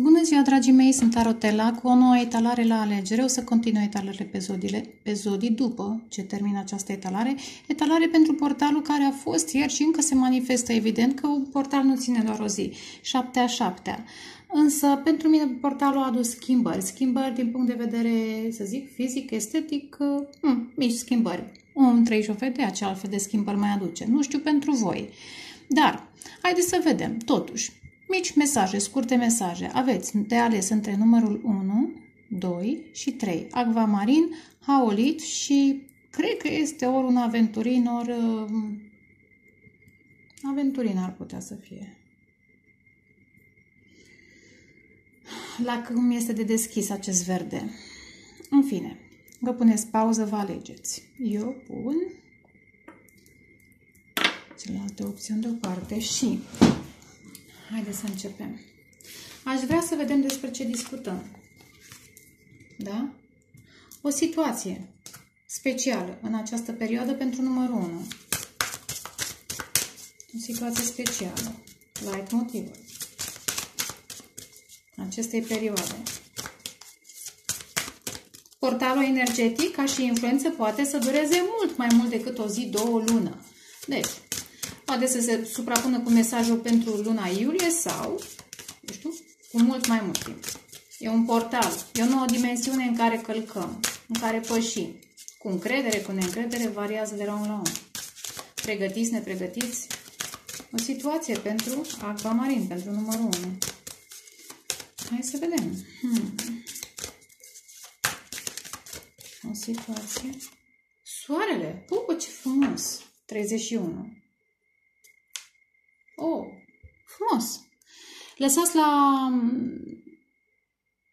Bună ziua, dragii mei, sunt Tarotela cu o nouă etalare la alegere. O să continui etalarele pe zodii după ce termin această etalare. Etalare pentru portalul care a fost ieri și încă se manifestă, evident, că un portal nu ține doar o zi. 7-a. Însă, pentru mine, portalul a adus schimbări. Schimbări din punct de vedere, să zic, fizic, estetic, mici schimbări. Un 38 de ce altfel de schimbări mai aduce. Nu știu pentru voi. Dar, haideți să vedem, totuși. Mici mesaje, scurte mesaje. Aveți de ales între numărul 1, 2 și 3. Acvamarin, Haolit și cred că este ori un aventurin, ori... Aventurin ar putea să fie. La cum este de deschis acest verde. În fine, vă puneți pauză, vă alegeți. Eu pun celelalte opțiuni deoparte și... Haideți să începem. Aș vrea să vedem despre ce discutăm. Da? O situație specială în această perioadă pentru numărul 1. O situație specială. Light-motivul acestei perioade. Portalul energetic, ca și influență, poate să dureze mult mai mult decât o zi, două, o lună. Deci, poate să se suprapună cu mesajul pentru luna iulie sau, nu știu, cu mult mai mult timp. E un portal, e o nouă dimensiune în care călcăm, în care pășim. Cu încredere, cu neîncredere, variază de la un la un. Pregătiți, nepregătiți. O situație pentru Acvamarin, pentru numărul 1. Hai să vedem. O situație. Soarele! Pupu, ce frumos! 31. Oh, frumos!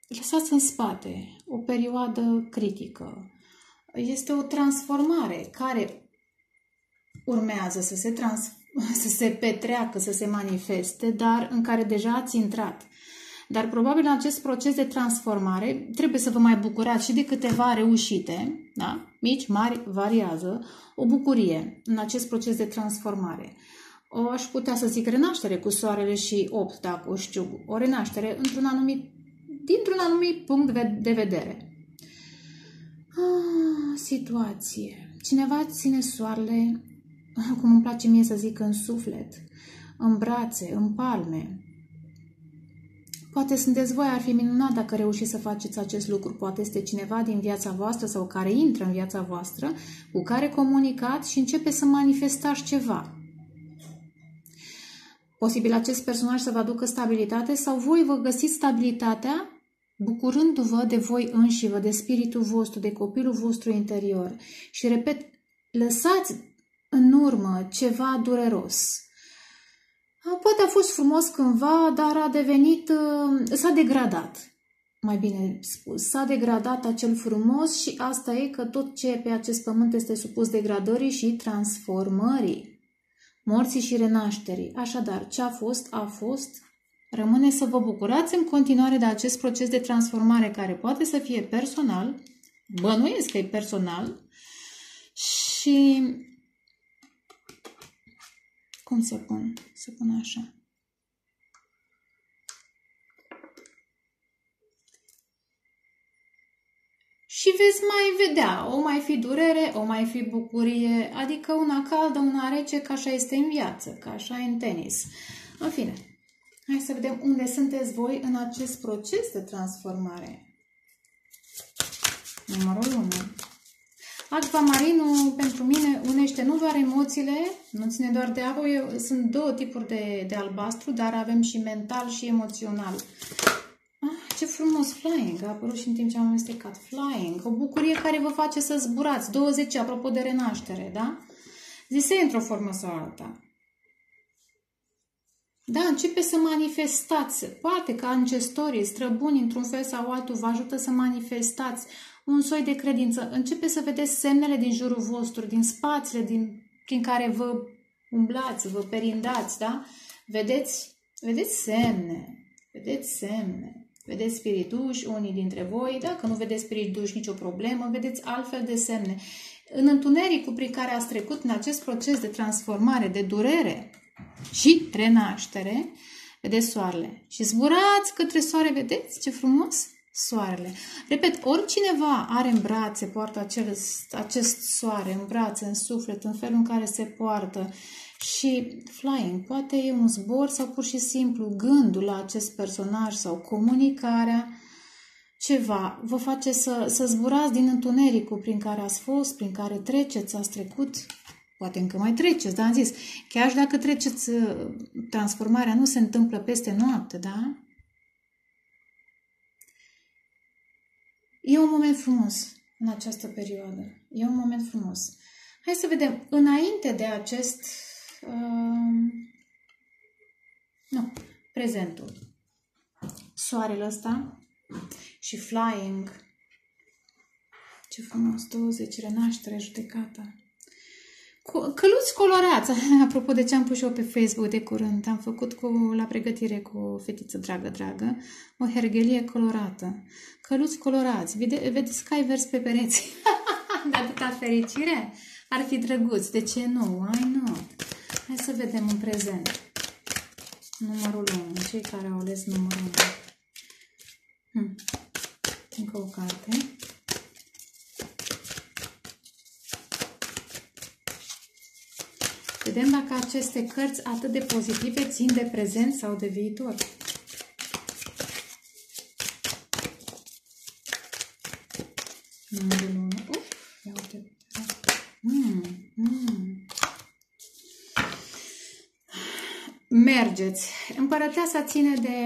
Lăsați în spate o perioadă critică. Este o transformare care urmează să se petreacă, să se manifeste, dar în care deja ați intrat. Dar probabil în acest proces de transformare trebuie să vă mai bucurați și de câteva reușite, da? Mici, mari, variază, o bucurie în acest proces de transformare. O aș putea să zic renaștere cu soarele și 8, dacă o știu. O renaștere dintr-un anumit punct de vedere. Situație. Cineva ține soarele, cum îmi place mie să zic, în suflet, în brațe, în palme. Poate sunteți voi, ar fi minunat dacă reușiți să faceți acest lucru. Poate este cineva din viața voastră sau care intră în viața voastră, cu care comunicați și începe să manifestați ceva. Posibil acest personaj să vă aducă stabilitate sau voi vă găsiți stabilitatea bucurându-vă de voi înșivă, de spiritul vostru, de copilul vostru interior. Și repet, lăsați în urmă ceva dureros. Poate a fost frumos cândva, dar a devenit, s-a degradat. Mai bine spus, s-a degradat acel frumos și asta e că tot ce e pe acest pământ este supus degradării și transformării. Morții și renașterii. Așadar, ce a fost, a fost. Rămâne să vă bucurați în continuare de acest proces de transformare care poate să fie personal, bănuiesc că e personal și... Cum să pun? Să pun așa. Și veți mai vedea, o mai fi durere, o mai fi bucurie, adică una caldă, una rece, că așa este în viață, că așa e în tenis. În fine, hai să vedem unde sunteți voi în acest proces de transformare. Numărul 1. Acvamarinul pentru mine unește nu doar emoțiile, nu ține doar de apă, sunt două tipuri de albastru, dar avem și mental și emoțional. Ce frumos, flying, a apărut și în timp ce am amestecat. Flying, o bucurie care vă face să zburați. 20, apropo de renaștere, da? Zisei într-o formă sau alta. Da, începe să manifestați. Poate că ancestorii, străbuni, într-un fel sau altul, vă ajută să manifestați un soi de credință. Începe să vedeți semnele din jurul vostru, din spațiile prin care vă umblați, vă perindați, da? Vedeți semne. Vedeți semne. Vedeți spirituși, unii dintre voi, dacă nu vedeți spirituși, nicio problemă, vedeți altfel de semne. În întunericul prin care ați trecut în acest proces de transformare, de durere și renaștere, Vedeți soarele. Și zburați către soare, vedeți ce frumos? Soarele. Repet, oricineva are în brațe, poartă acest soare în brațe, în suflet, în felul în care se poartă. Și flying, poate e un zbor sau pur și simplu gândul la acest personaj sau comunicarea, ceva vă face să zburați din întunericul prin care ați fost, prin care treceți, ați trecut, poate încă mai treceți, dar am zis, chiar și dacă treceți, transformarea nu se întâmplă peste noapte, da? E un moment frumos în această perioadă. E un moment frumos. Hai să vedem. Înainte de acest... nu, prezentul. Soarele ăsta și flying. Ce frumos. 20, renaștere, judecata. Căluți colorați. Apropo de ce am pus eu pe Facebook de curând. Am făcut la pregătire cu o fetiță dragă, o hergelie colorată. Căluți colorați. Vedeți că ai vers pe pereți. De atâta fericire. Ar fi drăguț. De ce nu? Ai nu. Hai să vedem în prezent. Numărul 1. Cei care au ales numărul 1. Încă o carte. Vedem dacă aceste cărți atât de pozitive țin de prezent sau de viitor. Numărul 1. Uf, ia uite. Mergeți. Împărăteasa ține de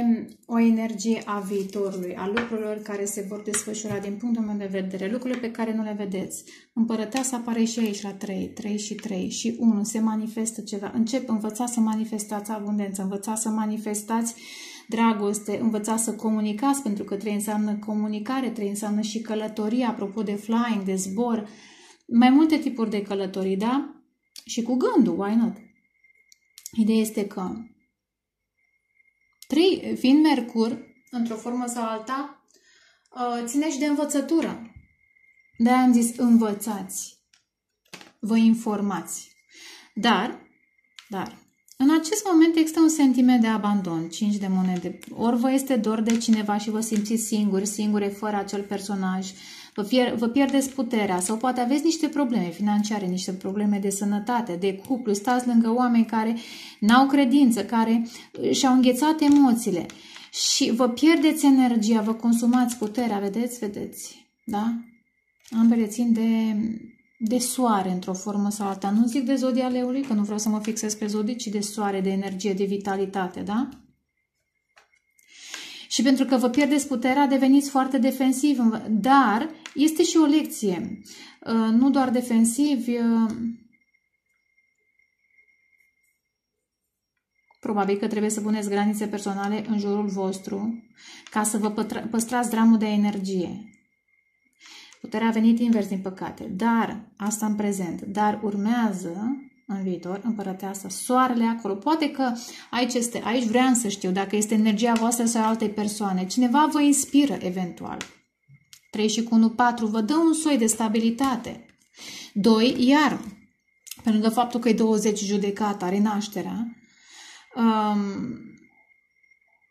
o energie a viitorului, a lucrurilor care se vor desfășura din punctul meu de vedere, lucrurile pe care nu le vedeți. Împărăteasa apare și aici la 3 și 1. Se manifestă ceva. Învățați să manifestați abundență, învățați să manifestați dragoste, învățați să comunicați, pentru că 3 înseamnă comunicare, 3 înseamnă și călătorie, apropo de flying, de zbor, mai multe tipuri de călătorii, da? Și cu gândul, why not? Ideea este că 3, fiind Mercur, într-o formă sau alta, ține și de învățătură. De-aia am zis, învățați, vă informați. Dar, în acest moment există un sentiment de abandon, 5 de monede. Ori vă este dor de cineva și vă simțiți singure, fără acel personaj, vă pierdeți puterea sau poate aveți niște probleme financiare, niște probleme de sănătate, de cuplu, stați lângă oameni care n-au credință, care și-au înghețat emoțiile și vă pierdeți energia, vă consumați puterea, vedeți, da? Ambele țin de soare într-o formă sau alta, nu zic de zodia leului, că nu vreau să mă fixez pe zodii, ci de soare, de energie, de vitalitate, da? Și pentru că vă pierdeți puterea, deveniți foarte defensivi, dar este și o lecție. Nu doar defensivi, probabil că trebuie să puneți granițe personale în jurul vostru ca să vă păstrați dramul de energie. Puterea a venit invers, din păcate, dar asta în prezent, dar urmează... În viitor, împărăteasa, soarele acolo. Poate că aici vreau să știu dacă este energia voastră sau altei persoane. Cineva vă inspiră eventual. 3 și 1, 4 vă dă un soi de stabilitate. 2, iar, pe lângă faptul că e 20 judecata, renașterea,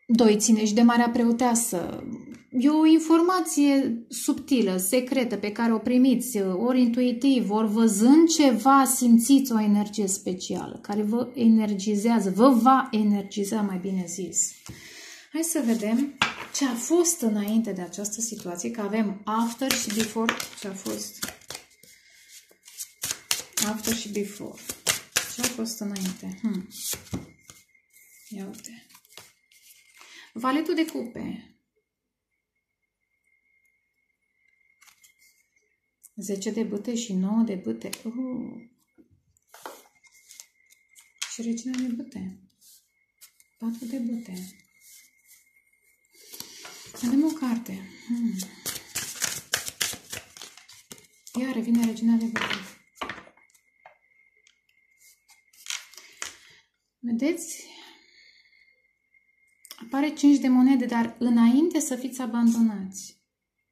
2 ține și de Marea Preoteasă. E o informație subtilă, secretă, pe care o primiți ori intuitiv, ori văzând ceva, simțiți o energie specială care vă energizează, vă va energiza, mai bine zis. Hai să vedem ce a fost înainte de această situație, că avem after și before, ce a fost. After și before. Ce a fost înainte? Ia uite. Valetul de Cupe. 10 de bâte și 9 de bâte. Și Regina de Bâte. 4 de bâte. Avem o carte. Iar revine Regina de Bâte. Vedeți? Apare 5 de monede, dar înainte să fiți abandonați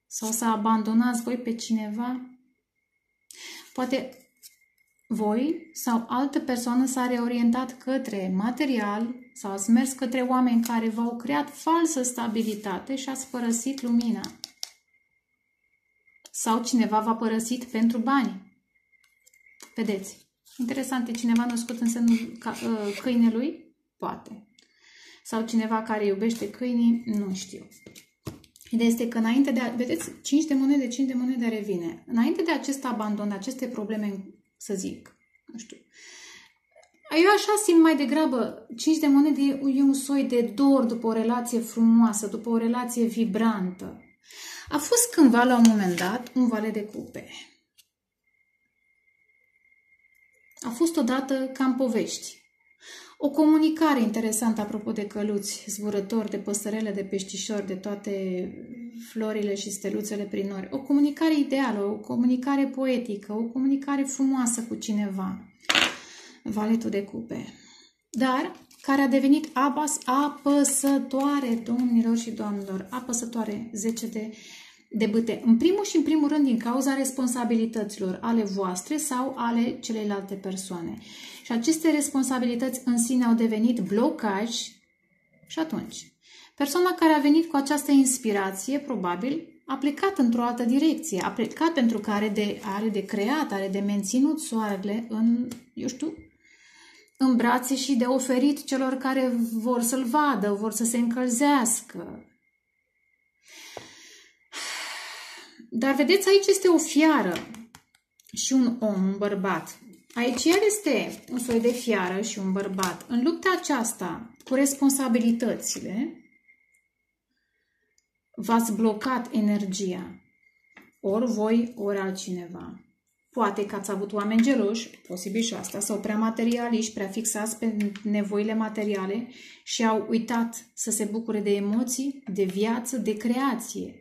sau să abandonați voi pe cineva, poate voi sau altă persoană s-a reorientat către material sau ați mers către oameni care v-au creat falsă stabilitate și ați părăsit lumina. Sau cineva v-a părăsit pentru bani. Vedeți? Interesant, e cineva născut în semnul câinelui? Poate. Sau cineva care iubește câinii? Nu știu. Ideea este că înainte de... Vedeți? 5 de monede revine. Înainte de acest abandon, de aceste probleme, să zic, nu știu. Eu așa simt mai degrabă, 5 de monede e un soi de dor după o relație frumoasă, după o relație vibrantă. A fost cândva, la un moment dat, un valet de cupe. A fost odată ca în povești. O comunicare interesantă, apropo de căluți, zburători, de păsărele, de peștișori, de toate florile și steluțele prin nori. O comunicare ideală, o comunicare poetică, o comunicare frumoasă cu cineva. Valetul de cupe. Dar care a devenit apăsătoare, domnilor și doamnelor, apăsătoare, 10 de bâte. În primul și în primul rând din cauza responsabilităților, ale voastre sau ale celelalte persoane. Și aceste responsabilități în sine au devenit blocaj și atunci persoana care a venit cu această inspirație, probabil, a plecat într-o altă direcție, a plecat pentru că are de creat, are de menținut soarele în, eu știu, în brațe și de oferit celor care vor să-l vadă, vor să se încălzească. Dar vedeți, aici este o fiară și un om, un bărbat. Aici el este un soi de fiară și un bărbat. În lupta aceasta cu responsabilitățile, v-ați blocat energia. Ori voi, ori altcineva. Poate că ați avut oameni geloși, posibil și asta, sau prea materialiști, prea fixați pe nevoile materiale și au uitat să se bucure de emoții, de viață, de creație.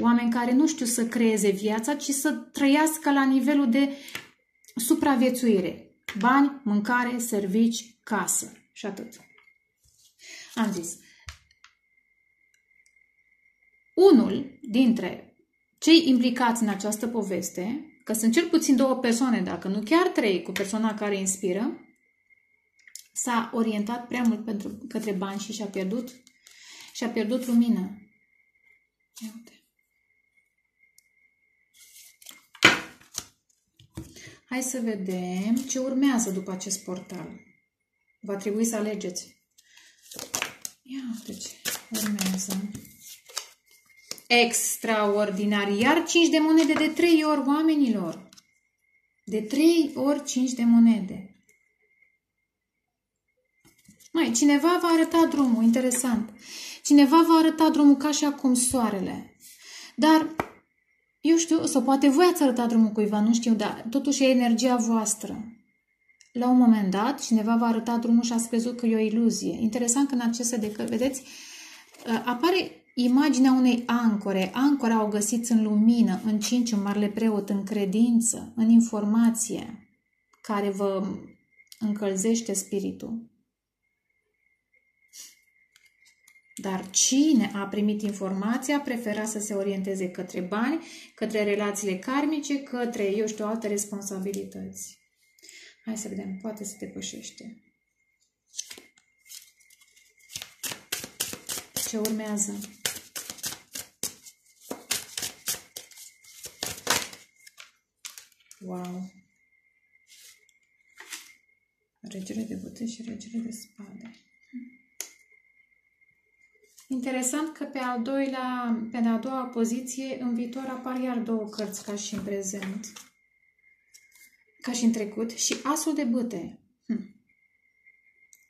Oameni care nu știu să creeze viața, ci să trăiască la nivelul de supraviețuire. Bani, mâncare, servici, casă și atât. Am zis. Unul dintre cei implicați în această poveste, că sunt cel puțin 2 persoane, dacă nu chiar 3, cu persoana care inspiră, s-a orientat prea mult către bani și și-a pierdut lumină. Hai să vedem ce urmează după acest portal. Va trebui să alegeți. Ia uite ce urmează. Extraordinar. Iar 5 de monede de 3 ori, oamenilor. De 3 ori 5 de monede. Mai, cineva va arăta drumul. Interesant. Cineva va arăta drumul ca și acum soarele. Dar, eu știu, sau poate voi ați arătat drumul cuiva, nu știu, dar totuși e energia voastră. La un moment dat, cineva va arăta drumul și ați crezut că e o iluzie. Interesant că în aceste decări, vedeți, apare... Imaginea unei ancore. Ancora o găsiți în lumină, în 5, în marele preot, în credință, în informație care vă încălzește spiritul. Dar cine a primit informația prefera să se orienteze către bani, către relațiile karmice, către, eu știu, alte responsabilități. Hai să vedem, poate se depășește. Ce urmează? Wow! Regele de Bâte și Regele de Spade. Interesant că pe a doua poziție în viitor apar iar 2 cărți, ca și în prezent. Ca și în trecut. Și Asul de Bâte.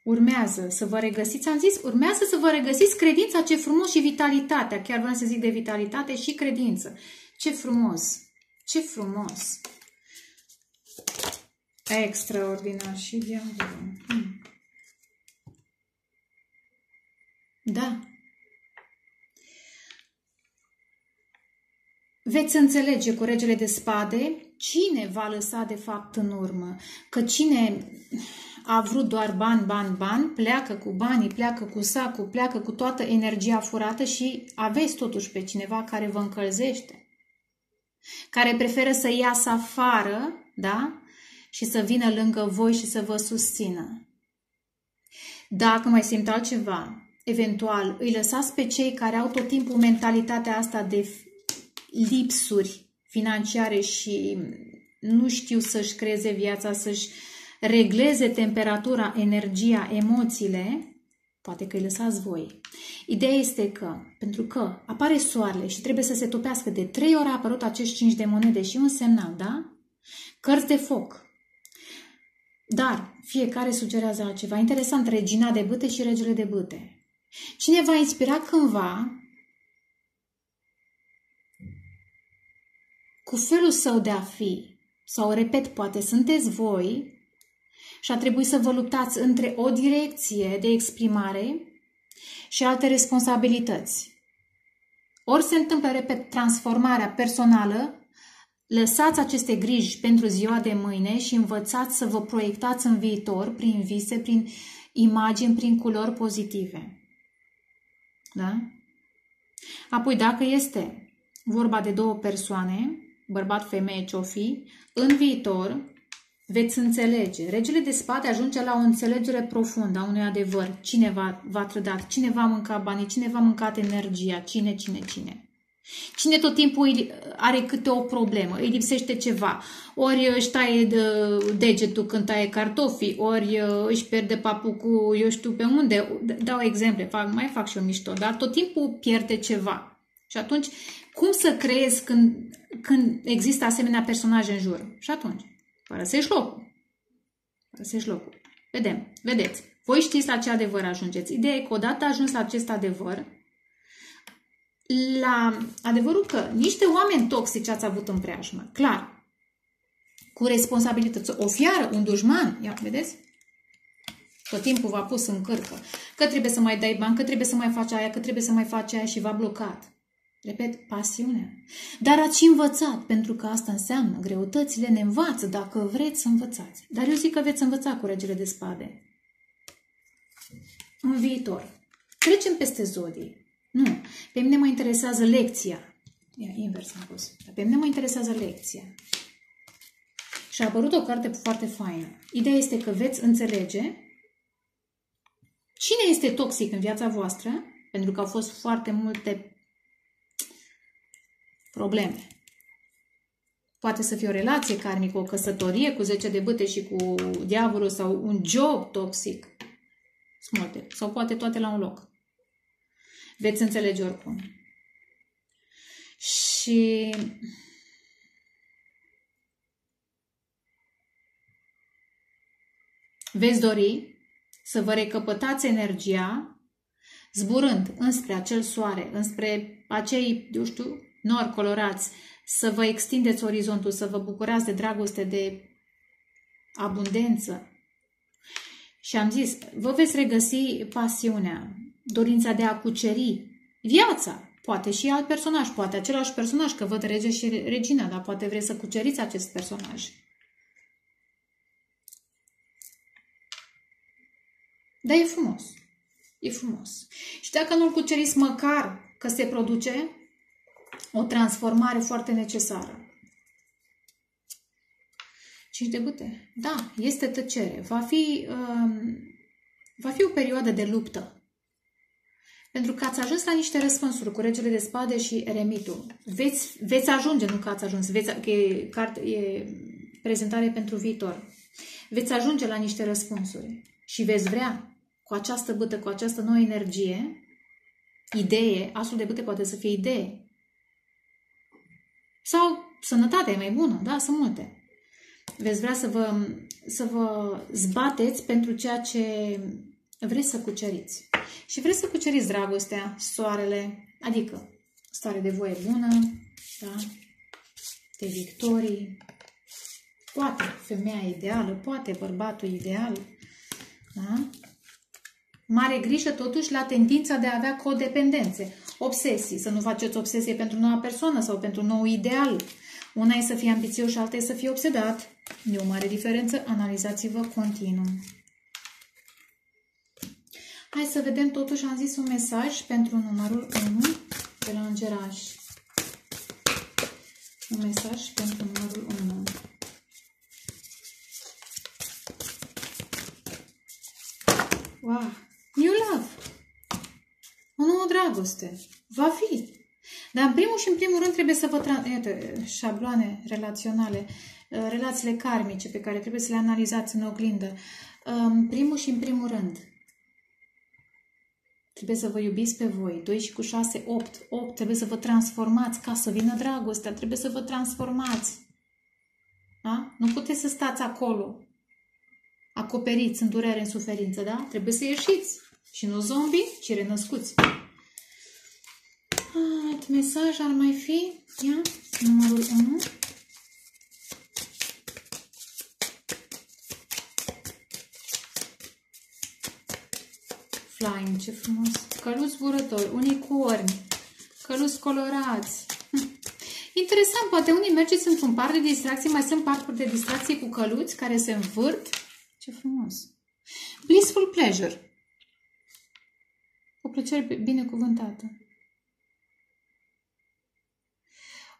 Urmează să vă regăsiți, am zis, urmează să vă regăsiți credința, ce frumos, și vitalitatea. Chiar vreau să zic de vitalitate și credință. Ce frumos! Ce frumos! Extraordinar și diavolul. Da. Veți înțelege cu Regele de Spade cine va lăsa de fapt în urmă. Că cine... a vrut doar bani, bani, bani, pleacă cu banii, pleacă cu sacul, pleacă cu toată energia furată și aveți totuși pe cineva care vă încălzește, care preferă să iasă afară, da? Și să vină lângă voi și să vă susțină. Dacă mai simt altceva, eventual, îi lăsați pe cei care au tot timpul mentalitatea asta de lipsuri financiare și nu știu să-și creeze viața, să-și regleze temperatura, energia, emoțiile, poate că îi lăsați voi. Ideea este că, pentru că apare soarele și trebuie să se topească, de 3 ori a apărut acești 5 de monede și un semnal, da? Cărți de foc. Dar fiecare sugerează altceva. Interesant, Regina de Bâte și Regele de Bâte. Cine v-a inspirat cândva cu felul său de a fi, sau, repet, poate sunteți voi și a trebuit să vă luptați între o direcție de exprimare și alte responsabilități. Ori se întâmplă, repet, transformarea personală, lăsați aceste griji pentru ziua de mâine și învățați să vă proiectați în viitor prin vise, prin imagini, prin culori pozitive. Da? Apoi, dacă este vorba de 2 persoane, bărbat, femeie, ce-o fi, în viitor veți înțelege. Regele de Spade ajunge la o înțelegere profundă a unui adevăr. Cineva v-a trădat, cineva a mâncat banii, cineva a mâncat energia, cine. Cine tot timpul are câte o problemă, îi lipsește ceva, ori își taie degetul când taie cartofii, ori își pierde papucul eu știu pe unde, dau exemple, mai fac și eu mișto, dar tot timpul pierde ceva. Și atunci, cum să creezi când există asemenea personaje în jur? Și atunci, părăsești locul. Vedeți, voi știți la ce adevăr ajungeți. Ideea e că odată ajuns la acest adevăr, la adevărul că niște oameni toxici ați avut în preajmă, clar, cu responsabilități, o fiară, un dușman, ia, vedeți? Tot timpul v-a pus în cârcă, că trebuie să mai dai bani, că trebuie să mai faci aia, că trebuie să mai faci aia și v-a blocat. Repet, pasiunea. Dar ați și învățat, pentru că asta înseamnă, greutățile ne învață, dacă vreți să învățați. Dar eu zic că veți învăța cu Regele de Spade. În viitor. Trecem peste zodii. Nu, pe mine mă interesează lecția. Invers am pus. Pe mine mă interesează lecția. Și a apărut o carte foarte faină. Ideea este că veți înțelege cine este toxic în viața voastră, pentru că au fost foarte multe probleme. Poate să fie o relație karmică, o căsătorie cu 10 de bâte și cu diavolul sau un job toxic. Sunt multe. Sau poate toate la un loc. Veți înțelege oricum. Și veți dori să vă recăpătați energia zburând înspre acel soare, înspre acei, eu știu, nori colorați, să vă extindeți orizontul, să vă bucurați de dragoste, de abundență. Și am zis, vă veți regăsi pasiunea, dorința de a cuceri viața, poate și alt personaj, poate același personaj, că văd rege și regina, dar poate vreți să cuceriți acest personaj. Dar e frumos. E frumos. Și dacă nu-l cuceriți, măcar că se produce o transformare foarte necesară. 5 de bâte. Da, este tăcere. Va fi o perioadă de luptă. Pentru că ați ajuns la niște răspunsuri cu Regele de Spade și Eremitul. Veți ajunge, nu că ați ajuns, e prezentare pentru viitor. Veți ajunge la niște răspunsuri și veți vrea cu această bâtă, cu această nouă energie, idee, asul de bâte poate să fie idee. Sau sănătatea e mai bună, da, sunt multe. Veți vrea să vă zbateți pentru ceea ce vreți să cuceriți. Și vreți să cuceriți dragostea, soarele, adică stare de voie bună, da? De victorii, poate femeia ideală, poate bărbatul ideal. Da? Mare grijă totuși la tendința de a avea codependențe, obsesii, să nu faceți obsesie pentru noua persoană sau pentru nou ideal. Una e să fie ambițios și alta e să fie obsedat. E o mare diferență, analizați-vă continuu. Hai să vedem, totuși am zis un mesaj pentru numărul 1 de la Îngeraș. Un mesaj pentru numărul 1. Wow! dragoste. Va fi. Dar în primul și în primul rând trebuie să vă... Iată, șabloane relaționale, relațiile karmice pe care trebuie să le analizați în oglindă. În primul și în primul rând trebuie să vă iubiți pe voi. 2 și cu 6, 8. 8. Trebuie să vă transformați ca să vină dragostea. Trebuie să vă transformați. Da? Nu puteți să stați acolo acoperiți în durere, în suferință, da? Trebuie să ieșiți. Și nu zombi, ci renăscuți. Alt mesaj ar mai fi, ia, numărul 1. Flying, ce frumos. Căluți zburători, unicorni, căluți colorați. Interesant, poate unii mergeți într-un parc de distracție, mai sunt parcuri de distracție cu căluți care se învârt. Ce frumos. Blissful pleasure. O plăcere binecuvântată.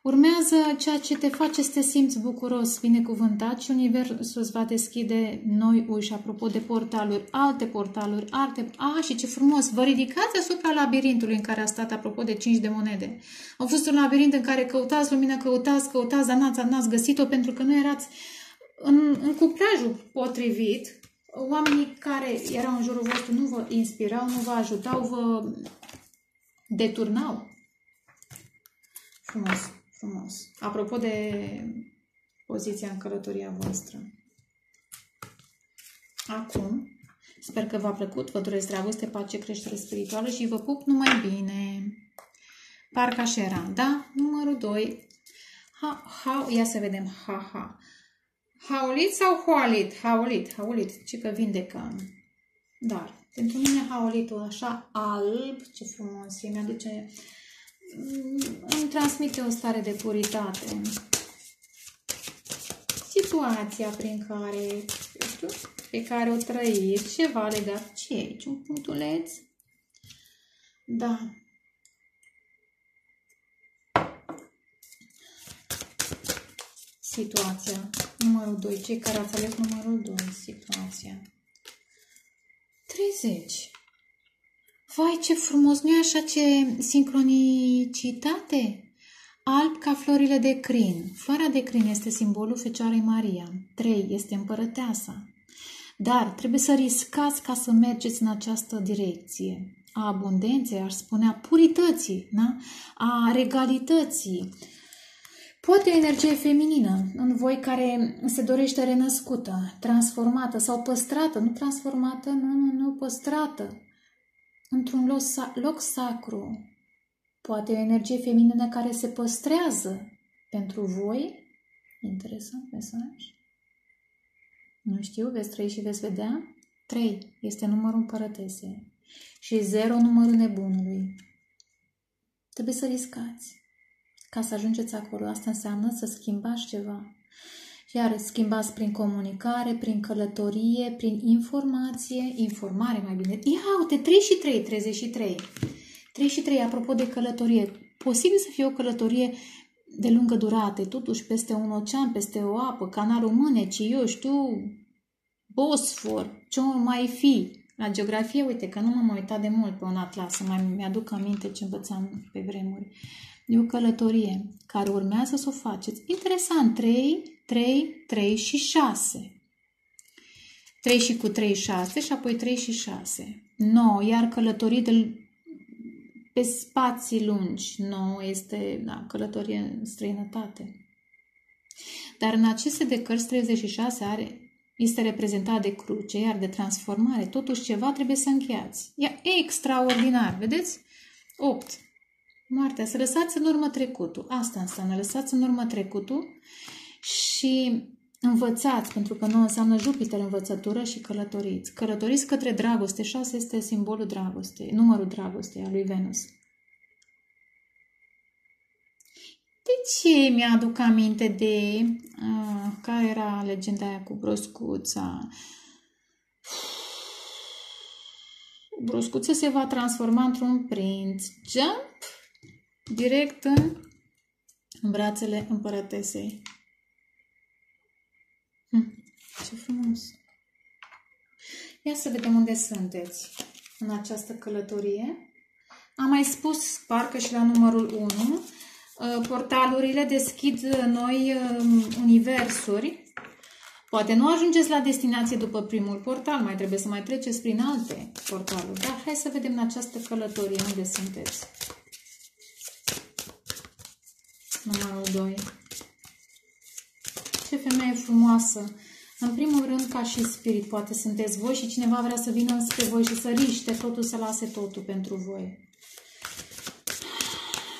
Urmează ceea ce te face să te simți bucuros, binecuvântat și universul îți va deschide noi uși. Apropo de portaluri, alte portaluri, alte... Ah, și ce frumos! Vă ridicați asupra labirintului în care a stat, apropo de 5 de monede. A fost un labirint în care căutați lumină, căutați, dar n-ați găsit-o pentru că nu erați în cuplajul potrivit. Oamenii care erau în jurul vostru nu vă inspirau, nu vă ajutau, vă deturnau. Frumos, frumos. Apropo de poziția în călătoria voastră. Acum, sper că v-a plăcut, vă doresc dragoste, pace, creștere spirituală și vă pup numai bine. Parca Șera, da? Numărul 2. Ia să vedem. Ha-ha. Haolit sau Haolit? Haolit, Haolit, ci că vindecă. Dar, pentru mine Haolitul așa alb, ce frumos, îmi aduce, îmi transmite o stare de puritate. Situația prin care, eu știu, pe care o trăiți, ceva legat, ce e aici, un punctuleț? Da. Situația. Numărul 2. Cei care ați ales numărul 2. Situația. 30. Vai, ce frumos! Nu-i așa ce sincronicitate? Alb ca florile de crin. Floarea de crin este simbolul Fecioarei Maria. 3. Este împărăteasa. Dar trebuie să riscați ca să mergeți în această direcție. A abundenței, aș spune, a purității, da? A regalității. Poate o energie feminină în voi care se dorește renăscută, transformată sau păstrată, nu transformată, nu păstrată, într-un loc sacru. Poate o energie feminină care se păstrează pentru voi. Interesant mesaj. Nu știu, veți trăi și veți vedea. 3 este numărul împărătesei și 0 numărul nebunului. Trebuie să riscați. Ca să ajungeți acolo, asta înseamnă să schimbați ceva. Iar schimbați prin comunicare, prin călătorie, prin informație, informare mai bine. Ia uite, 3 și 3, 33. 3 și 3, apropo de călătorie. Posibil să fie o călătorie de lungă durată, totuși peste un ocean, peste o apă, canalul Mânecii, eu știu, Bosfor, ce mai fi. La geografie, uite că nu m-am uitat de mult pe un atlas, mai mi-aduc aminte ce învățam pe vremuri. E o călătorie care urmează să o faceți. Interesant, 3, 3, 3 și 6. 3 și cu 3, 6 și apoi 3 și 6. 9, iar călătorii pe spații lungi. 9 este, da, călătorie în străinătate. Dar în aceste decărți 36 este reprezentat de cruce, iar de transformare. Totuși ceva trebuie să încheiați. E extraordinar, vedeți? 8. Moartea, să lăsați în urmă trecutul. Asta înseamnă, lăsați în urmă trecutul și învățați, pentru că nouă înseamnă Jupiter, învățătură și călătoriți. Călătoriți către dragoste. 6 este simbolul dragostei, numărul dragostei a lui Venus. De ce mi-aduc aminte de... care era legenda aia cu broscuța? Broscuța se va transforma într-un prinț. Jump! Direct în brațele împărătesei. Ce frumos! Ia să vedem unde sunteți în această călătorie. Am mai spus, parcă și la numărul 1, portalurile deschid noi universuri. Poate nu ajungeți la destinație după primul portal, mai trebuie să mai treceți prin alte portaluri. Dar hai să vedem în această călătorie unde sunteți. Numărul 2. Ce femeie frumoasă! În primul rând, ca și spirit, poate sunteți voi și cineva vrea să vină înspre voi și să riște totul, să lase totul pentru voi.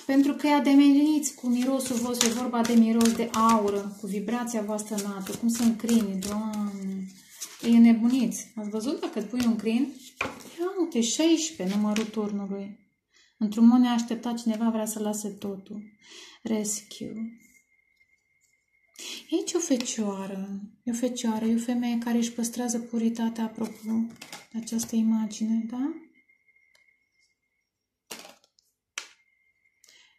Pentru că îi ademeniți cu mirosul vostru, vorba de miros de aură, cu vibrația voastră înaltă, cum sunt crinii, Doamne, ei nebuniți. Ați văzut dacă îți pui un crin? Ia uite, 16, numărul turnului. Într-un mod neașteptat, cineva vrea să lase totul. Rescue. Aici o fecioară, e o femeie care își păstrează puritatea, apropo, de această imagine, da?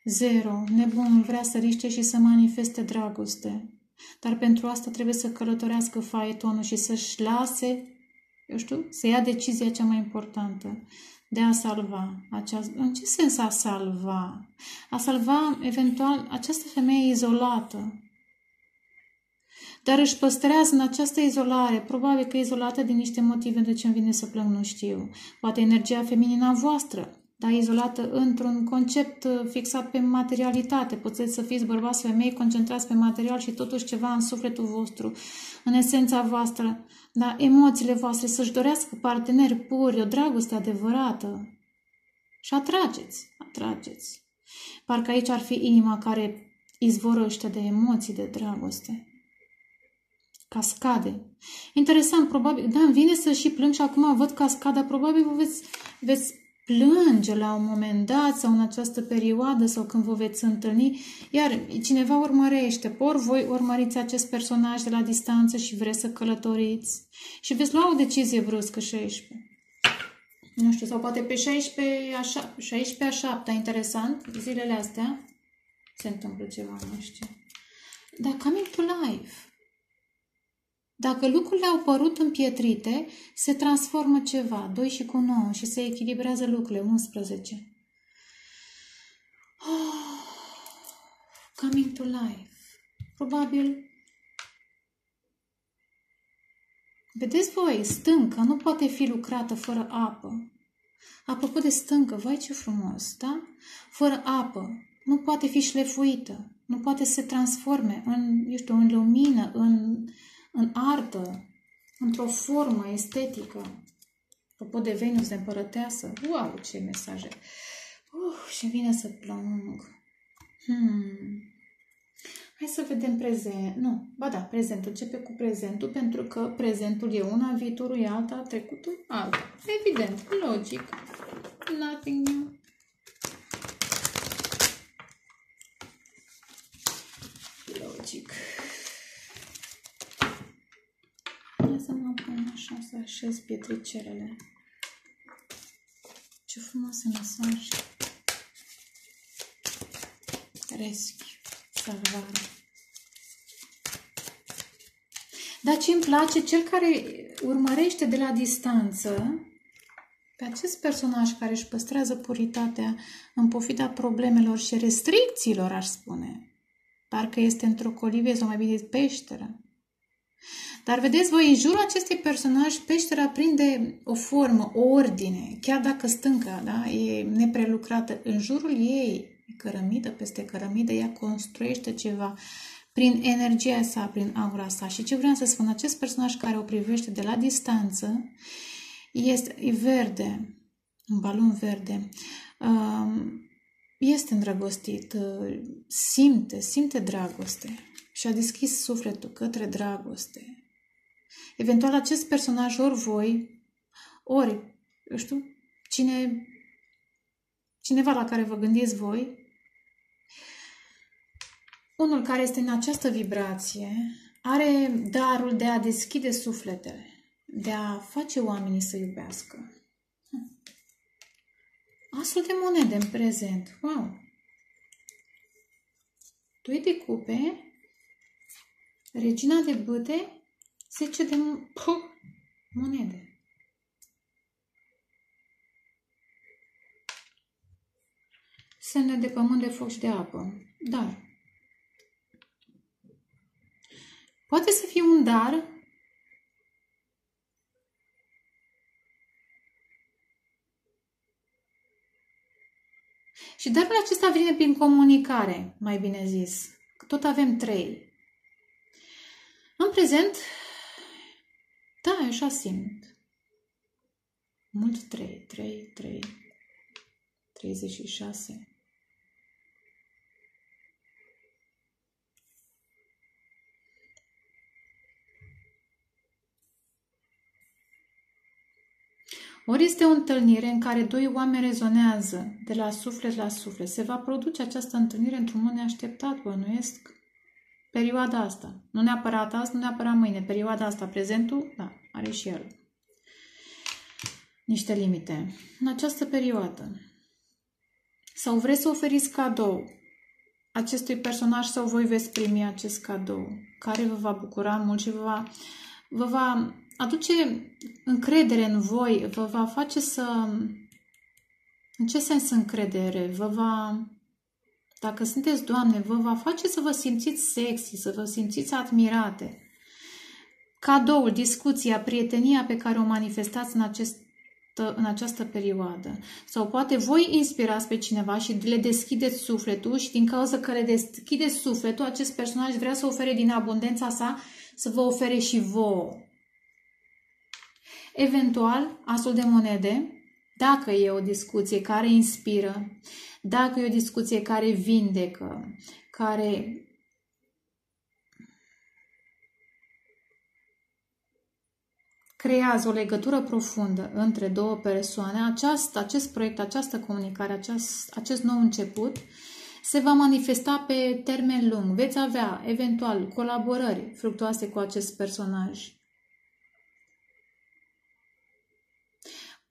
0. Nebunul vrea să riște și să manifeste dragoste, dar pentru asta trebuie să călătorească faetonul și să-și lase, eu știu, să ia decizia cea mai importantă. De a salva. În ce sens a salva? A salva, eventual, această femeie izolată. Dar își păstrează în această izolare, probabil că izolată din niște motive, de ce îmi vine să plâng, nu știu. Poate energia feminină a voastră, dar izolată într-un concept fixat pe materialitate. Puteți să fiți bărbați, femei, concentrați pe material și totuși ceva în sufletul vostru, în esența voastră, dar emoțiile voastre să-și dorească parteneri puri, o dragoste adevărată. Și atrageți, atrageți. Parcă aici ar fi inima care izvorăște de emoții, de dragoste. Cascade. Interesant, probabil, da, îmi vine să și plâng și acum văd cascada, probabil vă veți plânge la un moment dat sau în această perioadă sau când vă veți întâlni, iar cineva urmărește, ori voi urmăriți acest personaj de la distanță și vreți să călătoriți și veți lua o decizie bruscă, 16. Nu știu, sau poate pe 16 a 7, interesant, zilele astea se întâmplă ceva, nu știu. Dar coming to life. Dacă lucrurile au părut împietrite, se transformă ceva, 2 și cu 9, și se echilibrează lucrurile, 11. Oh, coming to life. Probabil. Vedeți voi, stânca nu poate fi lucrată fără apă. Apropo de stâncă, vai ce frumos, da? Fără apă. Nu poate fi șlefuită. Nu poate să se transforme în, eu știu, în lumină, în artă, într-o formă estetică. Apropo de Venus de Împărăteasă. Wow, ce mesaje! Și vine să plâng. Hai să vedem prezent. Nu, ba da, prezentul. Începe cu prezentul, pentru că prezentul e una, viitorul e alta, trecutul alta. Evident, logic. Nothing new. Logic. Să mă pun așa, să așez pietricelele. Ce frumoase mesaje. Rescue. Salvare. Dar ce îmi place, cel care urmărește de la distanță, pe acest personaj care își păstrează puritatea în pofida problemelor și restricțiilor, aș spune. Parcă este într-o colivie sau mai bine peșteră. Dar vedeți voi, în jurul acestui personaj, peștera prinde o formă, o ordine, chiar dacă stânca, da, e neprelucrată, în jurul ei, cărămidă peste cărămidă, ea construiește ceva prin energia sa, prin aura sa. Și ce vreau să spun, acest personaj care o privește de la distanță este verde, un balon verde, este îndrăgostit, simte dragoste și a deschis sufletul către dragoste. Eventual acest personaj, ori voi, ori, eu știu, cineva la care vă gândiți voi, unul care este în această vibrație, are darul de a deschide sufletele, de a face oamenii să iubească. Asul de monede în prezent. Wow! Doi de cupe, Regina de Bâte, 10 de monede. semne de pământ, de foc și de apă. Dar poate să fie un dar și darul acesta vine prin comunicare, mai bine zis. Tot avem trei. În prezent, da, așa simt. Mult 36. Ori este o întâlnire în care doi oameni rezonează de la suflet la suflet. Se va produce această întâlnire într-un mod neașteptat, bănuiesc. Perioada asta. Nu neapărat azi, nu neapărat mâine. Perioada asta, prezentul, da, are și el niște limite. În această perioadă. Sau vreți să oferiți cadou acestui personaj sau voi veți primi acest cadou care vă va bucura mult și vă va aduce încredere în voi, vă va face să... În ce sens încredere? Vă va... Dacă sunteți doamne, vă va face să vă simțiți sexy, să vă simțiți admirate. Cadoul, discuția, prietenia pe care o manifestați în această perioadă. Sau poate voi inspirați pe cineva și le deschideți sufletul și din cauza că le deschideți sufletul, acest personaj vrea să ofere din abundența sa, să vă ofere și vouă. Eventual, asul de monede, dacă e o discuție care inspiră, dacă e o discuție care vindecă, care... creează o legătură profundă între două persoane, acest proiect, această comunicare, acest nou început se va manifesta pe termen lung. Veți avea, eventual, colaborări fructuoase cu acest personaj.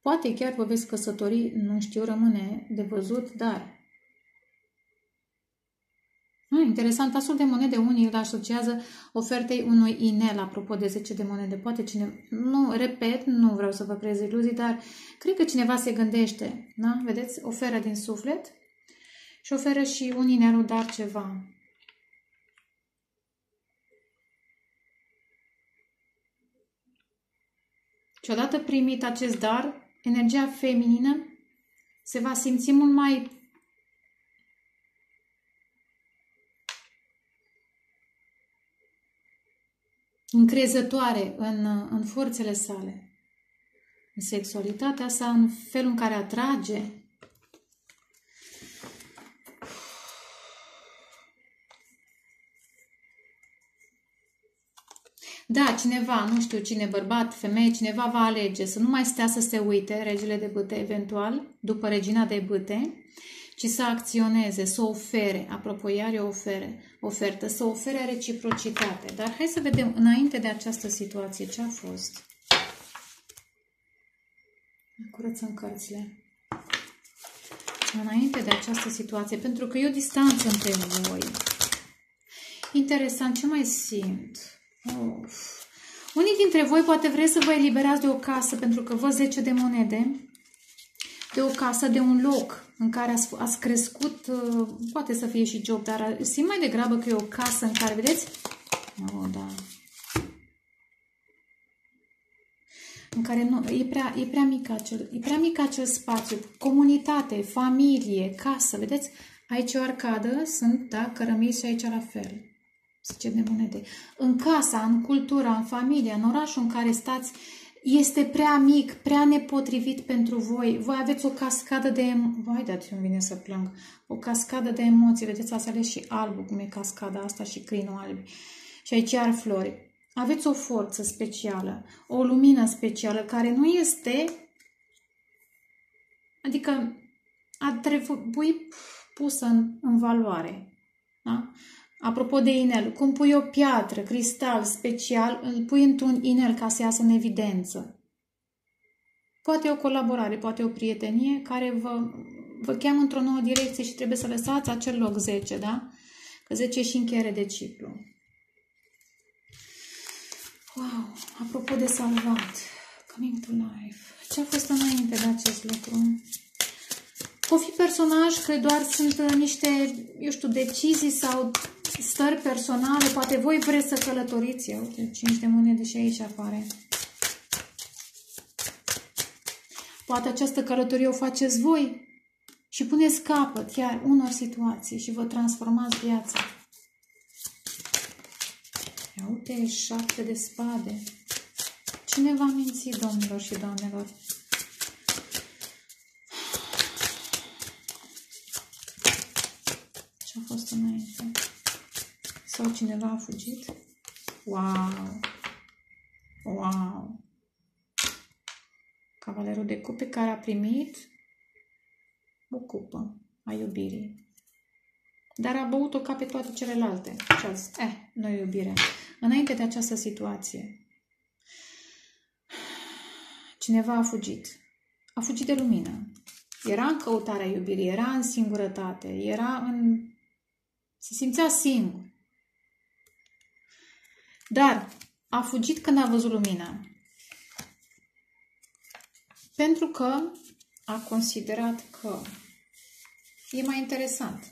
Poate chiar vă veți căsători, nu știu, rămâne de văzut, dar... interesant, asul de monede, unii îl asociază ofertei unui inel, apropo de 10 de monede. Poate cineva, nu, repet, nu vreau să vă creez iluzii, dar cred că cineva se gândește, da? Vedeți? Oferă din suflet și oferă și un inelul, dar ceva. Și odată primit acest dar, energia feminină se va simți mult mai... încrezătoare în forțele sale, în sexualitatea sa, în felul în care atrage. Da, cineva, nu știu cine, bărbat, femeie, cineva va alege să nu mai stea să se uite, regele de bâte eventual, după regina de bâte, ci să acționeze, să ofere, apropo, iar eu ofertă, să ofere reciprocitate. Dar hai să vedem înainte de această situație ce a fost. Curățăm cărțile. Înainte de această situație, pentru că e o distanță între voi. Interesant, ce mai simt? Uf. Unii dintre voi poate vreți să vă eliberați de o casă, pentru că văd 10 de monede, de o casă, de un loc în care ați crescut, poate să fie și job, dar simt mai degrabă că e o casă în care, vedeți? Oh, da. În care nu, e prea mic acel spațiu. Comunitate, familie, casă, vedeți? Aici o arcadă, sunt, da, cărămizi și aici la fel. Zice de monede. În casa, în cultura, în familia, în orașul în care stați, este prea mic, prea nepotrivit pentru voi. Voi aveți o cascadă de emoții. Vai, da, ce-mi vine să plâng. O cascadă de emoții. Vedeți, ați ales și albul, cum e cascada asta și crinul alb. Și aici iar flori. Aveți o forță specială, o lumină specială, care nu este... Adică ar trebui pusă în valoare. Da? Apropo de inel, cum pui o piatră, cristal special, îl pui într-un inel ca să iasă în evidență. Poate o colaborare, poate o prietenie care vă cheamă într-o nouă direcție și trebuie să lăsați acel loc 10, da? Că 10 e și încheiere de ciclu. Wow! Apropo de salvat, coming to life. Ce a fost înainte de acest lucru? Pot fi personaj că doar sunt niște, eu știu, decizii sau stări personale. Poate voi vreți să călătoriți. Ia uite, 5 de monede și aici apare. Poate această călătorie o faceți voi și puneți capăt chiar unor situații și vă transformați viața. Ia uite, 7 de spade. Cine v-a mințit, domnilor și doamnelor? Ce-a fost înainte? Sau cineva a fugit? Wow! Wow! Cavalerul de cupe care a primit o cupă a iubirii. Dar a băut-o ca pe toate celelalte. Nu-i iubire. Înainte de această situație, cineva a fugit. A fugit de lumină. Era în căutarea iubirii, era în singurătate, era în... se simțea singur. Dar a fugit când a văzut lumina. Pentru că a considerat că e mai interesant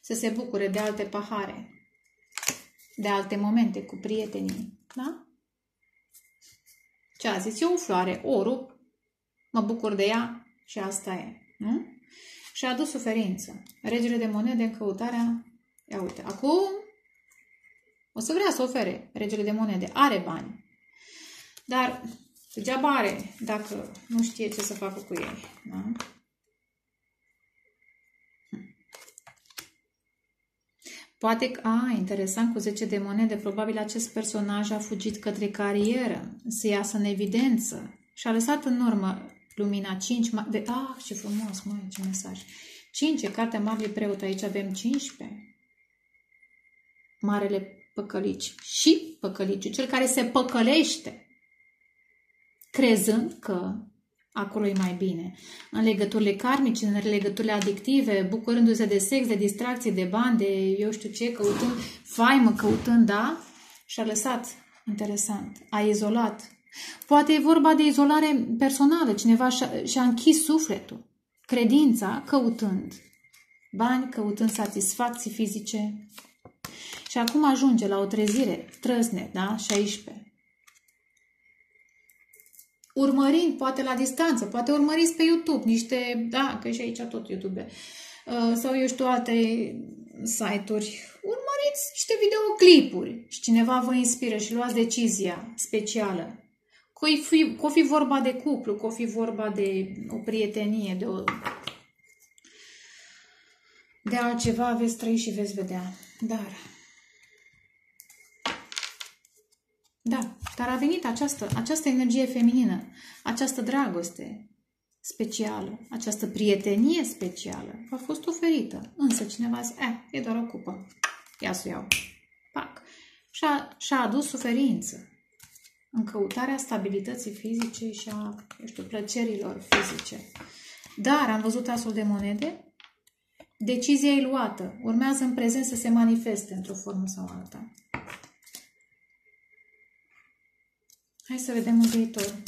să se bucure de alte pahare, de alte momente cu prietenii. Da? Ce a zis? E o floare, o rup, mă bucur de ea și asta e. Nu? Și a adus suferință. Regele de monede în căutarea... Ia uite, acum o să vrea să ofere regele de monede. Are bani. Dar degeaba are dacă nu știe ce să facă cu ei. Da? Poate că, interesant, cu 10 de monede, probabil acest personaj a fugit către carieră, să iasă în evidență și a lăsat în urmă lumina 5. Ce frumos, măi, ce mesaj! 5, cartea Marelui Preot, aici avem 15. Marele păcălici și păcăliciu, cel care se păcălește, crezând că acolo e mai bine. În legăturile karmice, în legăturile adictive, bucurându-se de sex, de distracții, de bani, de eu știu ce, căutând faimă, căutând, da? Și-a lăsat, interesant, a izolat. Poate e vorba de izolare personală, cineva și-a închis sufletul, credința, căutând bani, căutând satisfacții fizice. Și acum ajunge la o trezire, trăsne, da? 16. Urmărind, poate la distanță, poate urmăriți pe YouTube niște, da, că și aici tot YouTube, sau eu știu alte site-uri, urmăriți niște videoclipuri și cineva vă inspiră și luați decizia specială. Că o fi vorba de cuplu, că o fi vorba de o prietenie, de altceva, veți trăi și veți vedea. Dar a venit această energie feminină, această dragoste specială, această prietenie specială a fost oferită. Însă cineva zice, e doar o cupă, ia să o iau. Pac. Și-a adus suferință în căutarea stabilității fizice și a, eu știu, plăcerilor fizice. Dar am văzut asul de monede, decizia e luată, urmează în prezent să se manifeste într-o formă sau alta. Hai să vedem în viitor.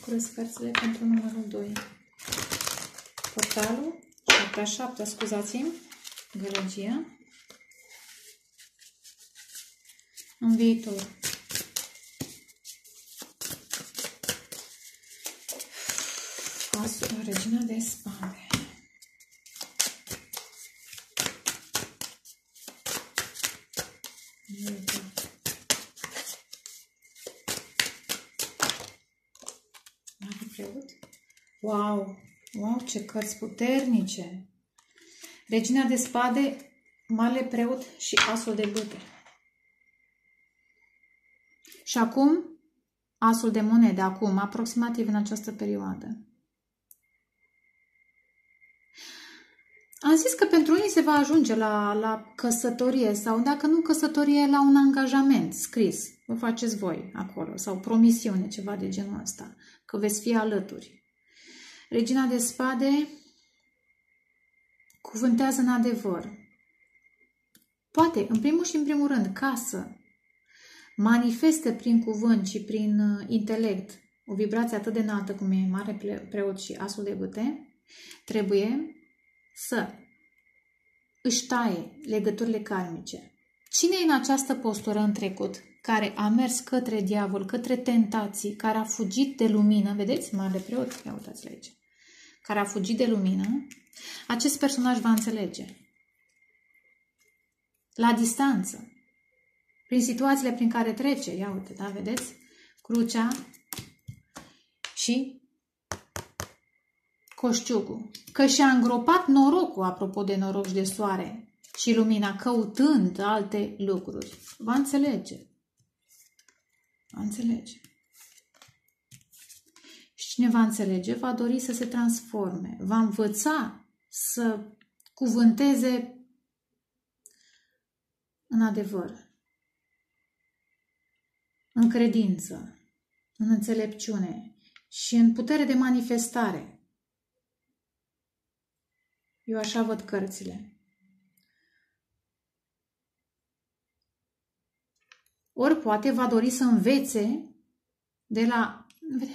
Curăț cărțile pentru numărul 2. Portalul, cartea 7, scuzați-mi, gălăgia. În viitor. Regina de Spade. Wow, ce cărți puternice! Regina de Spade, Marele Preot și Asul de Bâte. Și acum, Asul de Monede, acum, aproximativ în această perioadă. Am zis că pentru unii se va ajunge la căsătorie sau, dacă nu căsătorie, la un angajament scris. Vă faceți voi acolo, sau promisiune, ceva de genul ăsta, că veți fi alături. Regina de Spade cuvântează în adevăr. Poate, în primul și în primul rând, casă, manifeste prin cuvânt și prin intelect o vibrație atât de înaltă cum e Mare Preot și Asul de Bâte, trebuie să își taie legăturile karmice. Cine e în această postură în trecut, care a mers către diavol, către tentații, care a fugit de lumină, vedeți, Mare Preot, ia uitați-l aici, care a fugit de lumină, acest personaj va înțelege. La distanță, prin situațiile prin care trece, ia uite, da, vedeți? Crucea și coșciugul. Că și-a îngropat norocul, apropo de noroc și de soare și lumina, căutând alte lucruri. Va înțelege. Va înțelege. Și cine va înțelege, va dori să se transforme. Va învăța să cuvânteze în adevăr, în credință, în înțelepciune și în putere de manifestare. Eu așa văd cărțile. Ori poate va dori să învețe de la...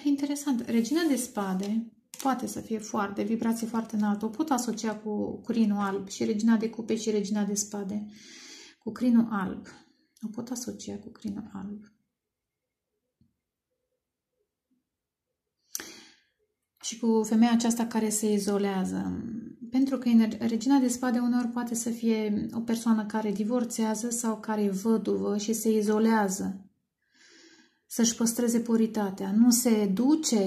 Interesant, Regina de Spade poate să fie foarte, vibrație foarte înaltă. O pot asocia cu crinul alb și Regina de Cupe și Regina de Spade. Cu crinul alb. O pot asocia cu crinul alb. Și cu femeia aceasta care se izolează. Pentru că Regina de Spade uneori poate să fie o persoană care divorțează sau care e văduvă și se izolează. Să-și păstreze puritatea. Nu se duce,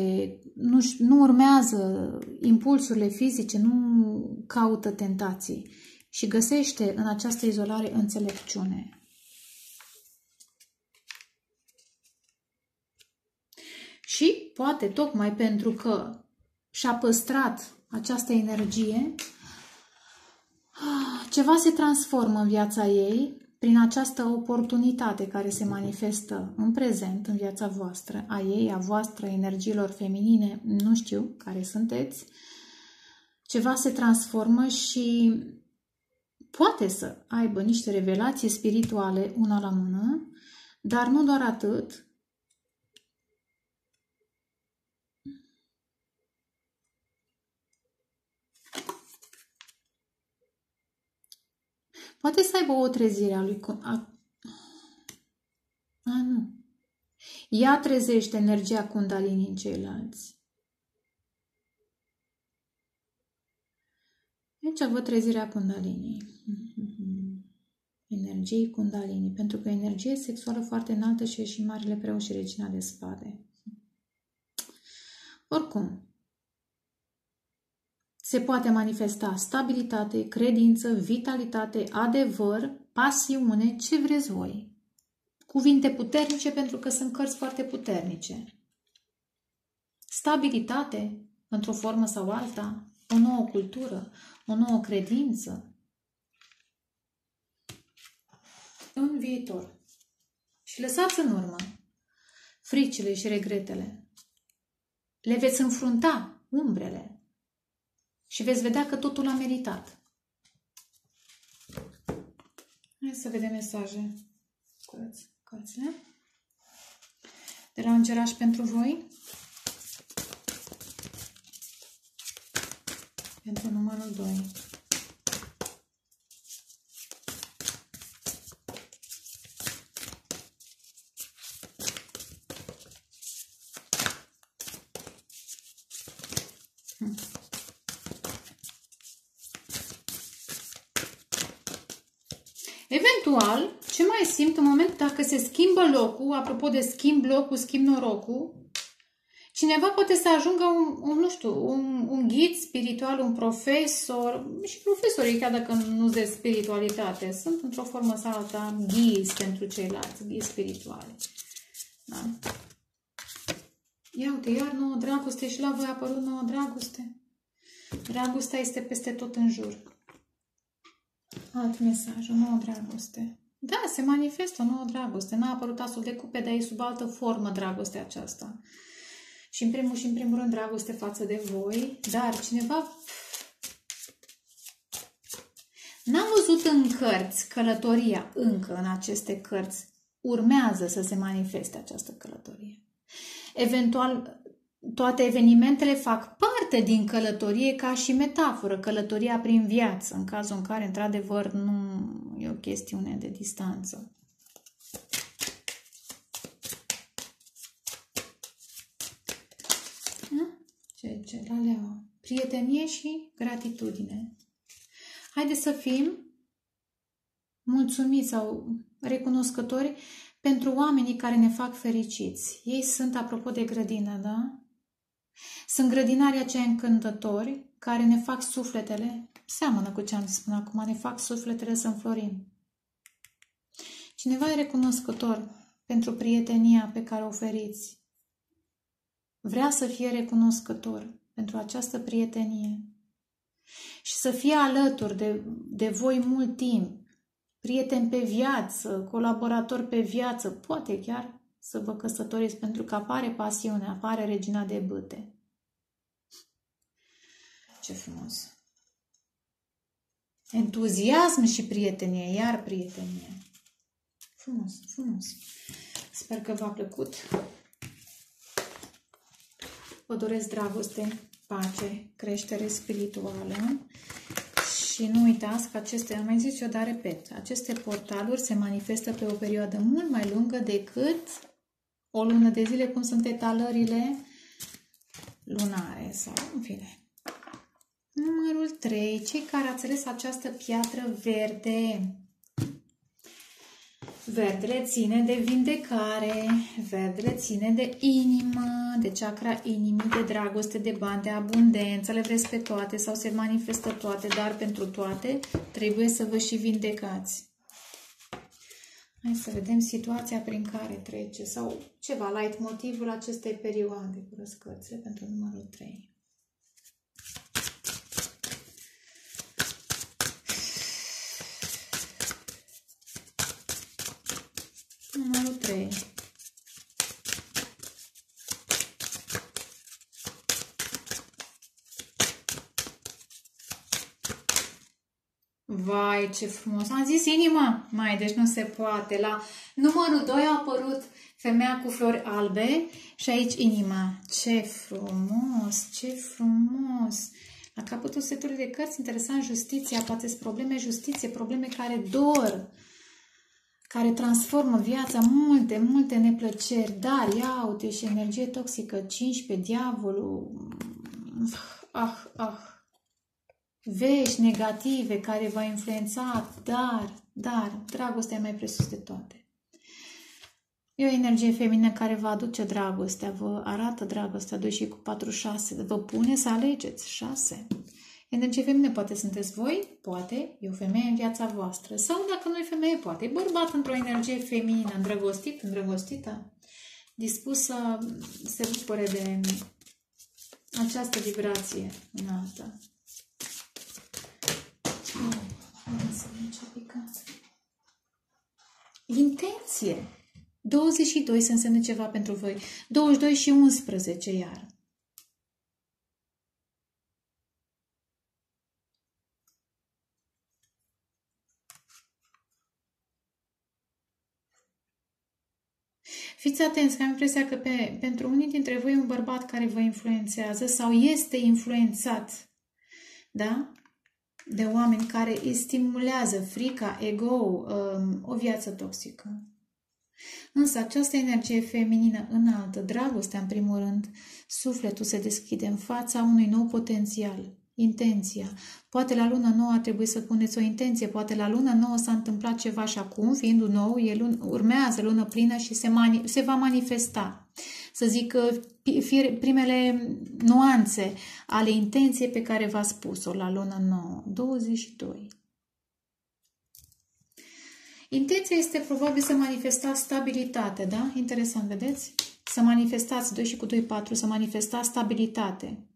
nu urmează impulsurile fizice, nu caută tentații. Și găsește în această izolare înțelepciune. Și poate, tocmai pentru că și-a păstrat această energie, ceva se transformă în viața ei prin această oportunitate care se manifestă în prezent, în viața voastră, a ei, a voastră, energiilor feminine, nu știu care sunteți. Ceva se transformă și poate să aibă niște revelații spirituale una la mână, dar nu doar atât. Poate să aibă o trezire a lui... nu. Ea trezește energia Kundalini în ceilalți. Deci avă trezirea Kundalini. Energiei Kundalini. Pentru că energie sexuală foarte înaltă și e și Marele Preot și Regina de Spade. Oricum, se poate manifesta stabilitate, credință, vitalitate, adevăr, pasiune, ce vreți voi. Cuvinte puternice pentru că sunt cărți foarte puternice. Stabilitate, într-o formă sau alta, o nouă cultură, o nouă credință. În viitor. Și lăsați în urmă fricile și regretele. Le veți înfrunta, umbrele. Și veți vedea că totul a meritat. Hai să vedem mesaje. Cărțile. De la Îngeraș pentru voi. Pentru numărul 2. Ce mai simt în momentul dacă se schimbă locul, apropo de schimb locul, schimb norocul, cineva poate să ajungă un ghid spiritual, un profesor, și profesorii, chiar dacă nu de spiritualitate, sunt într-o formă sau alta ghizi pentru ceilalți, ghizi spirituale. Da? Ia uite, iar nouă dragoste și la voi a apărut nouă dragoste. Dragostea este peste tot în jur. Alt mesaj, o nouă dragoste. Da, se manifestă o nouă dragoste. N-a apărut Asul de Cupe, dar e sub altă formă dragostea aceasta. Și în primul rând dragoste față de voi, dar cineva... N-am văzut în cărți călătoria încă în aceste cărți. urmează să se manifeste această călătorie. Eventual, toate evenimentele fac parte din călătorie ca și metaforă, călătoria prin viață, în cazul în care, într-adevăr, nu e o chestiune de distanță. Prietenie și gratitudine. Haideți să fim mulțumiți sau recunoscători pentru oamenii care ne fac fericiți. Ei sunt, apropo de grădină, da? Sunt grădinarii aceia încântători care ne fac sufletele, seamănă cu ce am spus acum, ne fac sufletele să înflorim. Cineva e recunoscător pentru prietenia pe care o oferiți. Vrea să fie recunoscător pentru această prietenie și să fie alături de voi mult timp, prieteni pe viață, colaboratori pe viață, poate chiar să vă căsătoriți, pentru că apare pasiunea, apare Regina de Bâte. Ce frumos! Entuziasm și prietenie, iar prietenie. Frumos, frumos! Sper că v-a plăcut. Vă doresc dragoste, pace, creștere spirituală și nu uitați că aceste, am mai zis eu, dar repet, aceste portaluri se manifestă pe o perioadă mult mai lungă decât o lună de zile, cum sunt etalările lunare sau în fine. Numărul 3. Cei care ați ales această piatră verde. Verdele ține de vindecare, verdele ține de inimă, de chakra inimii, de dragoste, de bani, de abundență. Le vreți pe toate sau se manifestă toate, dar pentru toate trebuie să vă și vindecați. Hai să vedem situația prin care trece sau ceva, light-motivul acestei perioade cu răscățile pentru numărul 3. Numărul 3. Vai, ce frumos! Am zis inima! Mai, deci nu se poate. La numărul 2 a apărut femeia cu flori albe și aici inima. Ce frumos! Ce frumos! La capătul setului de cărți, interesant, justiția. Poate sunt probleme justiție, probleme care dor, care transformă viața, multe, multe neplăceri, dar ia uite și energie toxică, 15, diavolul, vești negative care va influența, dar, dragostea e mai presus de toate. E o energie feminină care vă aduce dragostea, vă arată dragostea, 2 și cu 4-6, vă pune să alegeți, 6. Energie feminină, poate sunteți voi, poate e o femeie în viața voastră. Sau dacă nu e femeie, poate e bărbat într-o energie feminină, îndrăgostit, îndrăgostită, dispus să se bucure de această vibrație înaltă. Intenție! 22 să însemne ceva pentru voi. 22 și 11 iar. Fiți atenți, că am impresia că pentru unii dintre voi e un bărbat care vă influențează sau este influențat, da? De oameni care îi stimulează frica, ego-ul, o viață toxică. Însă această energie feminină înaltă, dragostea în primul rând, sufletul se deschide în fața unui nou potențial. Intenția. Poate la luna nouă a trebuit să puneți o intenție, poate la luna nouă s-a întâmplat ceva și acum, fiind un nou, urmează lună plină și se va manifesta. Să zic, primele nuanțe ale intenției pe care v-a spus-o la luna nouă. 22. Intenția este probabil să manifestați stabilitate, da? Interesant, vedeți? Să manifestați 2 și cu 2, 4, să manifestați stabilitate.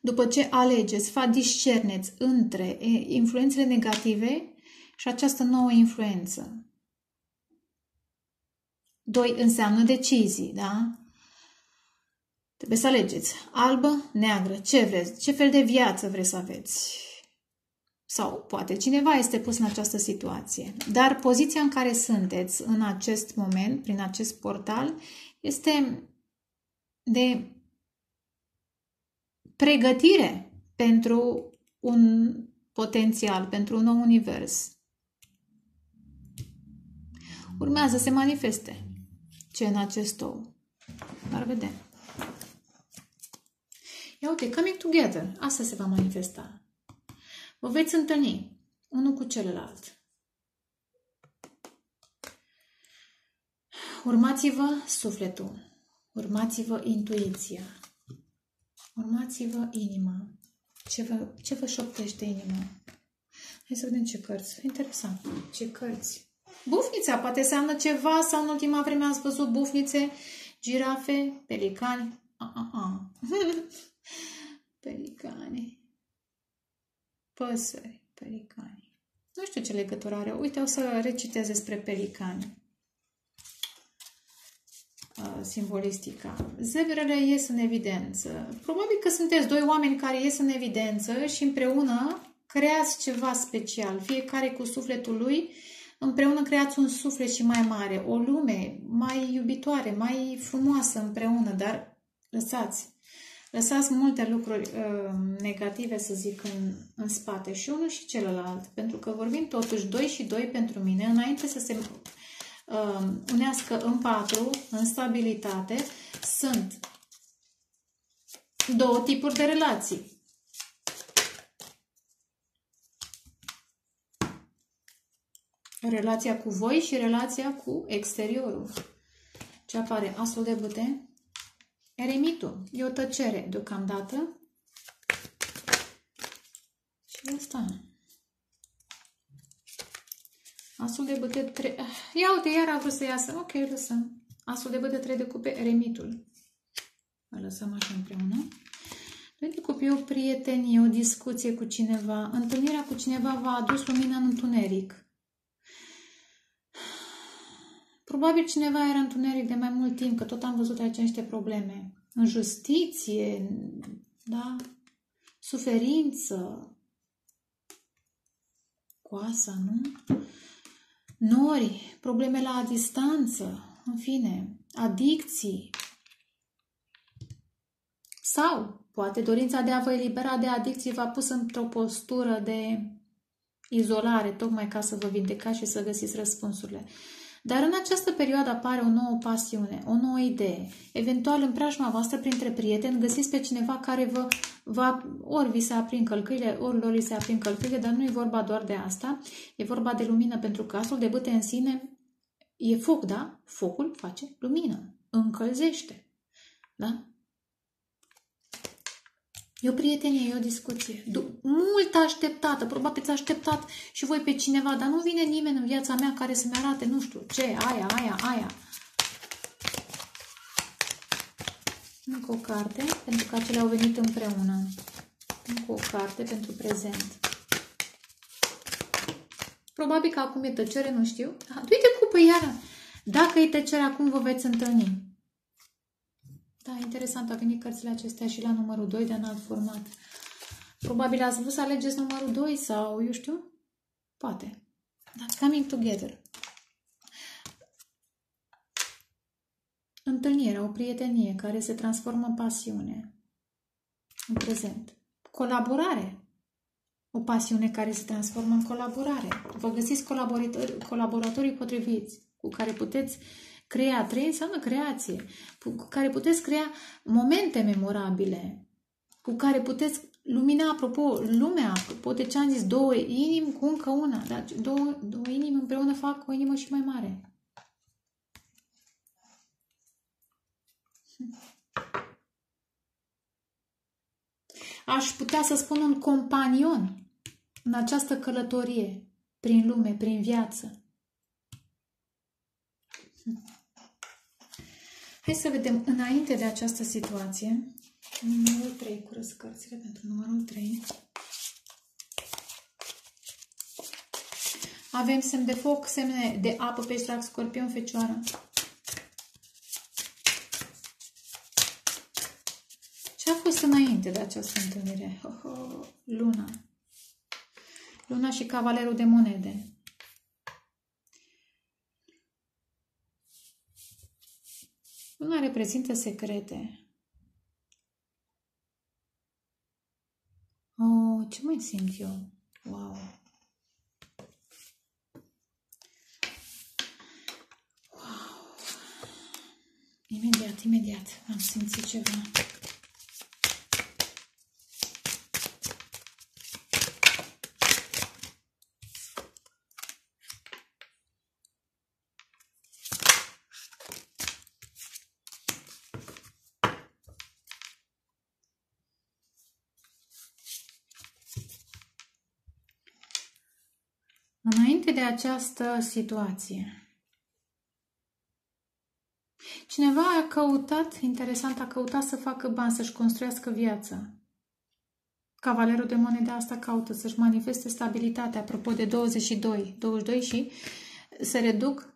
După ce alegeți, discerneți între influențele negative și această nouă influență. 2 înseamnă decizii, da? Trebuie să alegeți. Albă, neagră, ce vreți? Ce fel de viață vreți să aveți? Sau poate cineva este pus în această situație. Dar poziția în care sunteți în acest moment, prin acest portal, este de pregătire pentru un potențial, pentru un nou univers. Urmează să se manifeste ce în acest ou. Dar vedem. Ia uite, coming together. Asta se va manifesta. Vă veți întâlni unul cu celălalt. Urmați-vă sufletul. Urmați-vă intuiția. Urmați-vă inima. Ce vă șoptește inima? Hai să vedem ce cărți. Interesant. Ce cărți? Bufnița poate înseamnă ceva sau în ultima vreme ați văzut bufnițe, girafe, pelicani. Pelicani. Păsări, pelicani. Nu știu ce legătură are. Uite, o să recitez despre pelicani. Simbolistica. Zebrele ies în evidență. Probabil că sunteți doi oameni care ies în evidență și împreună creați ceva special. Fiecare cu sufletul lui, împreună creați un suflet și mai mare. O lume mai iubitoare, mai frumoasă împreună, dar lăsați multe lucruri negative, să zic, în spate și unul și celălalt. Pentru că vorbim totuși 2 și 2 pentru mine, înainte să se unească în 4, în stabilitate, sunt două tipuri de relații. Relația cu voi și relația cu exteriorul. Ce apare? Asul de Bâte. Eremitul. E o tăcere deocamdată. Și asta. Asul de Bâte 3. Ia uite, iar a vrut să iasă. Ok, lăsăm. Asul de Bâte 3 de cupe, Eremitul. Îl lăsăm așa împreună. 2 de cupe e o prietenie, o discuție cu cineva. Întâlnirea cu cineva v-a adus lumina în întuneric. Probabil cineva era întuneric de mai mult timp, că tot am văzut aici niște probleme. În justiție, da? Suferință. Coasa, nu? Nori, probleme la distanță, în fine, adicții. Sau, poate dorința de a vă elibera de adicții v-a pus într-o postură de izolare, tocmai ca să vă vindecați și să găsiți răspunsurile. Dar în această perioadă apare o nouă pasiune, o nouă idee. Eventual, în preajma voastră, printre prieteni, găsiți pe cineva care vă va, ori vi se aprind călcâile, ori lor vi se aprind călcâile, dar nu e vorba doar de asta. E vorba de lumină, pentru că Asul de Bâte în sine e foc, da? Focul face lumină, încălzește, da? E o prietenie, e o discuție. Mult așteptată, probabil ați așteptat și voi pe cineva, dar nu vine nimeni în viața mea care să-mi arate, nu știu, ce, aia. Încă o carte, pentru că acelea au venit împreună. Încă o carte pentru prezent. Probabil că acum e tăcere, nu știu. Uite, cupă, iară! Dacă e tăcere, acum vă veți întâlni. Da, interesant, au venit cărțile acestea și la numărul 2, dar în alt format. Probabil ați vrut să alegeți numărul 2 sau, eu știu, poate. Dar coming together. Întâlnirea, o prietenie care se transformă în pasiune. În prezent. Colaborare. O pasiune care se transformă în colaborare. Vă găsiți colaboratorii potriviți cu care puteți crea, trei înseamnă creație, cu care puteți crea momente memorabile, cu care puteți lumina, apropo, lumea, poate ce am zis, două inimi cu încă una, dar două inimi împreună fac o inimă și mai mare. Aș putea să spun un companion în această călătorie, prin lume, prin viață. Hai să vedem înainte de această situație, numărul 3, curăț cărțile pentru numărul 3. Avem semn de foc, semne de apă, pești, drac, scorpion, fecioară. Ce a fost înainte de această întâlnire? Luna. Luna și Cavalerul de Monede. Luna reprezintă secrete. Oh, ce mai simt eu? Wow! Wow! Imediat am simțit ceva. Înainte de această situație, cineva a căutat, interesant, a căutat să facă bani, să-și construiască viața. Cavalerul de Monede asta caută, să-și manifeste stabilitatea. Apropo de 22 și se reduc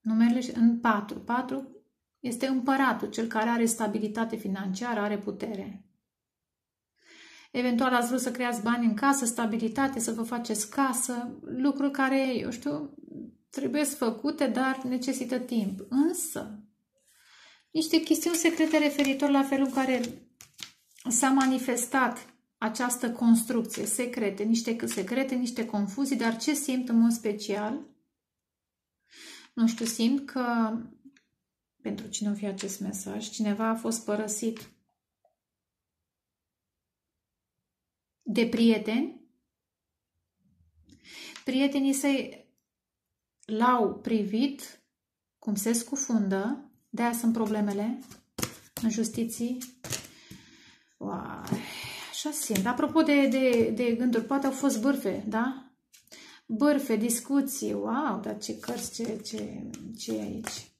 numerele în 4. 4 este împăratul, cel care are stabilitate financiară, are putere. Eventual ați vrut să creați bani în casă, stabilitate, să vă faceți casă, lucruri care, eu știu, trebuie făcute, dar necesită timp. Însă, niște chestiuni secrete referitor la felul în care s-a manifestat această construcție, secrete, niște confuzii, dar ce simt în mod special? Nu știu, simt că, pentru cine o fi acest mesaj, cineva a fost părăsit de prieteni. Prietenii săi l-au privit cum se scufundă, de-aia sunt problemele în justiții. Uai, așa simt. Apropo de gânduri, poate au fost bârfe, da? Bârfe, discuții, wow, dar ce cărți, ce e aici?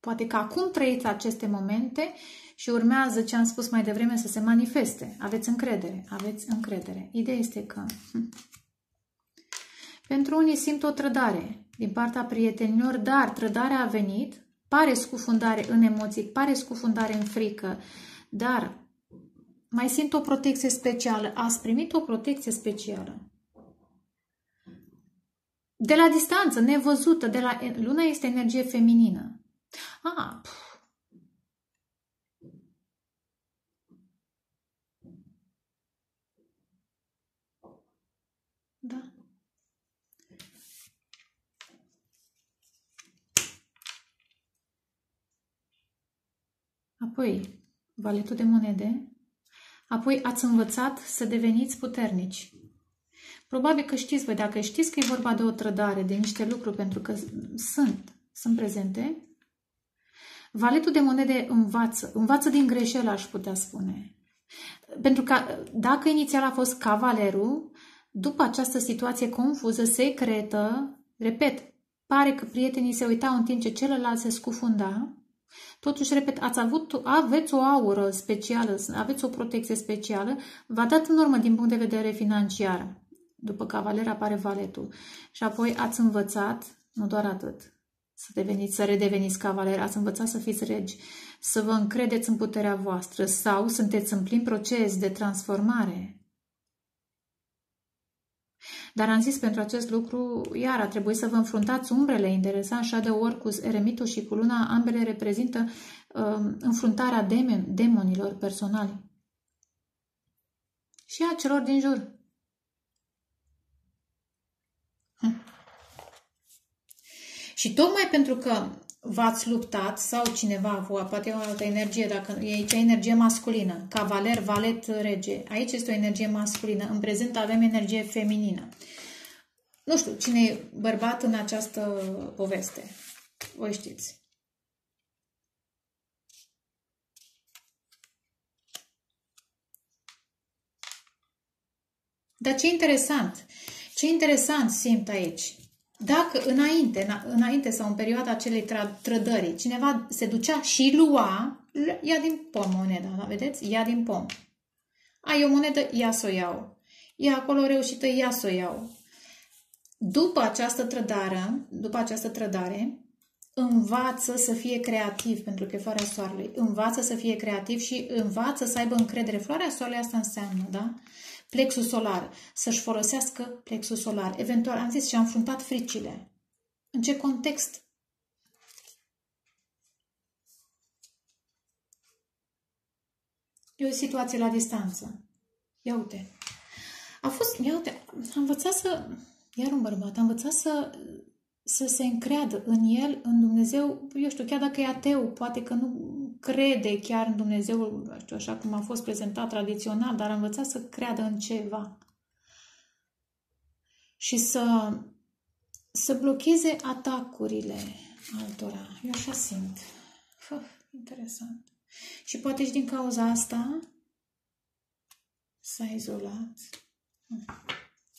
Poate că acum trăiți aceste momente și urmează ce am spus mai devreme să se manifeste. Aveți încredere, aveți încredere. Ideea este că pentru unii simt o trădare din partea prietenilor, dar trădarea a venit, pare scufundare în emoții, pare scufundare în frică, dar mai simt o protecție specială. Ați primit o protecție specială. De la distanță, nevăzută, de la... Luna este energie feminină. Da. Apoi, Valetul de Monede. Apoi ați învățat să deveniți puternici. Probabil că știți voi, dacă știți că e vorba de o trădare, de niște lucruri, pentru că sunt prezente. Valetul de Monede învață din greșeală, aș putea spune. Pentru că dacă inițial a fost cavalerul, după această situație confuză, secretă, repet, pare că prietenii se uitau în timp ce celălalt se scufunda. Totuși, repet, aveți o aură specială, aveți o protecție specială, v-a dat în urmă din punct de vedere financiar. După cavaler apare valetul. Și apoi ați învățat, nu doar atât, să redeveniți cavaler, ați învățat să fiți regi, să vă încredeți în puterea voastră sau sunteți în plin proces de transformare. Dar am zis, pentru acest lucru, iar a trebuit să vă înfruntați umbrele, interesant, shadow-uri cu eremitul și cu luna, ambele reprezintă înfruntarea demonilor personali și a celor din jur. Și tocmai pentru că v-ați luptat sau cineva, poate e o altă energie, dacă e aici energie masculină, cavaler, valet, rege, aici este o energie masculină, în prezent avem energie feminină. Nu știu cine e bărbat în această poveste, voi știți. Dar ce interesant simt aici. Dacă înainte sau în perioada acelei trădării, cineva se ducea și lua, ia din pom moneda, da? Vedeți? Ia din pom. Ai o monedă, ia să o iau. Ia acolo reușită, ia să o iau. După această trădare, învață să fie creativ, pentru că e floarea soarelui. Învață să fie creativ și învață să aibă încredere. Floarea soarelui asta înseamnă, da? Plexul solar. Să-și folosească plexul solar. Eventual, am zis, și-a înfruntat fricile. În ce context? E o situație la distanță. Ia uite. A fost, ia uite, a învățat să... Iar un bărbat a învățat să se încreadă în el, în Dumnezeu, eu știu, chiar dacă e ateu, poate că nu crede chiar în Dumnezeu, așa cum a fost prezentat tradițional, dar a învățat să creadă în ceva. Și să blocheze atacurile altora. Eu așa simt. Uf, interesant. Și poate și din cauza asta s-a izolat.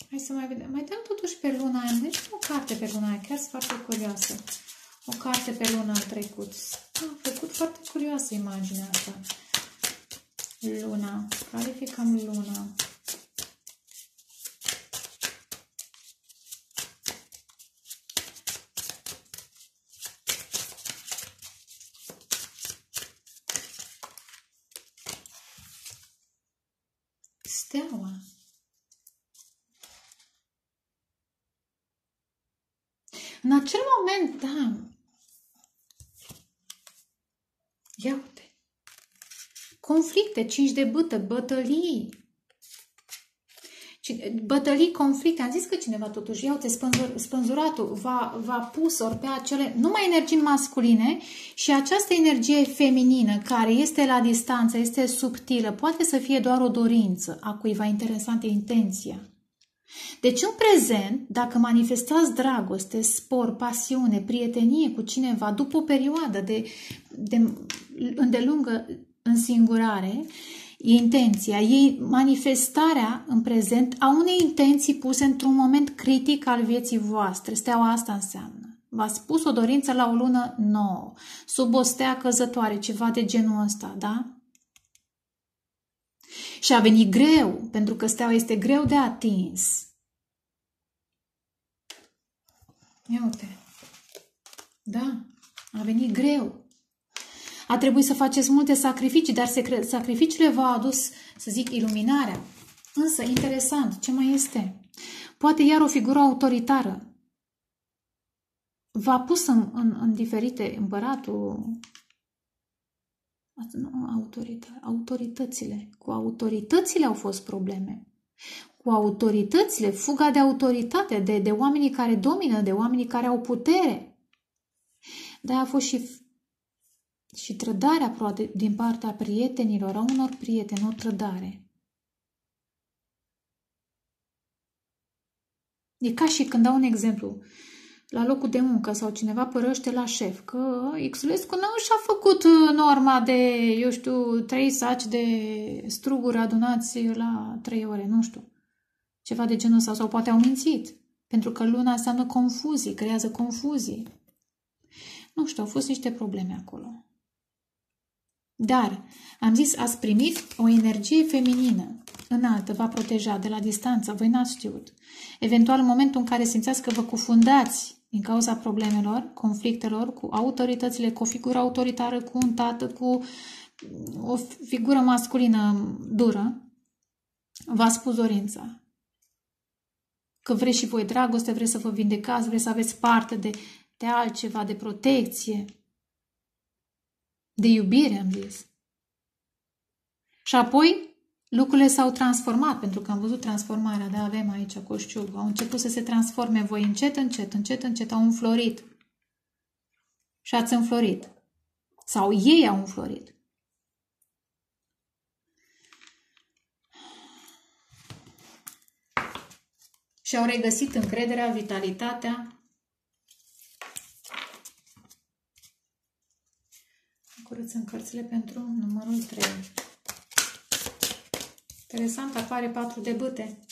Hai să mai vedem. Mai dăm totuși pe luna aia. Deci o carte pe luna aia. Chiar sunt foarte curioasă. O carte pe luna a trecut. A trecut foarte curioasă imaginea asta. Luna. Clarificăm luna. Steaua. În acel moment, da, ia uite, conflicte, 5 de bâtă, bătălii, bătălii, conflicte, am zis că cineva totuși, ia uite, spânzuratul va pus ori pe acele, numai energii masculine și această energie feminină care este la distanță, este subtilă, poate să fie doar o dorință a cuiva, interesantă intenția. Deci în prezent, dacă manifestați dragoste, spor, pasiune, prietenie cu cineva după o perioadă de îndelungă însingurare, e intenția, e manifestarea în prezent a unei intenții puse într-un moment critic al vieții voastre. Steaua asta înseamnă. V-ați pus o dorință la o lună nouă, sub o stea căzătoare, ceva de genul ăsta, da? Și a venit greu, pentru că steaua este greu de atins. Ia uite. Da, a venit greu. A trebuit să faceți multe sacrificii, dar sacrificiile v-au adus, să zic, iluminarea. Însă, interesant, ce mai este? Poate iar o figură autoritară v-a pus în diferite împăratul... Autoritățile. Cu autoritățile au fost probleme. Cu autoritățile, fuga de autoritate, de oamenii care domină, de oamenii care au putere. De-aia a fost și trădarea probabil, din partea prietenilor, a unor prieteni, o trădare. E ca și când dau un exemplu. La locul de muncă sau cineva părăște la șef că Xulescu nu și-a făcut norma de, eu știu, 3 saci de struguri adunați la 3 ore, nu știu. Ceva de genul ăsta. Sau poate au mințit. Pentru că luna înseamnă confuzii, creează confuzii. Nu știu, au fost niște probleme acolo. Dar, am zis, ați primit o energie feminină. Înaltă, va proteja de la distanță, voi n-ați știut. Eventual, în momentul în care simțeați că vă cufundați din cauza problemelor, conflictelor, cu autoritățile, cu o figură autoritară, cu un tată, cu o figură masculină dură, v-a spus dorința. Că vreți și voi dragoste, vreți să vă vindecați, vreți să aveți parte de altceva, de protecție, de iubire, am zis. Și apoi... Lucrurile s-au transformat, pentru că am văzut transformarea, da, avem aici coșciugul. Au început să se transforme voi încet, încet, încet, încet, au înflorit. Și ați înflorit. Sau ei au înflorit. Și au regăsit încrederea, vitalitatea. Curățăm cărțile pentru numărul 3. Interesant, apare 4 de bâte.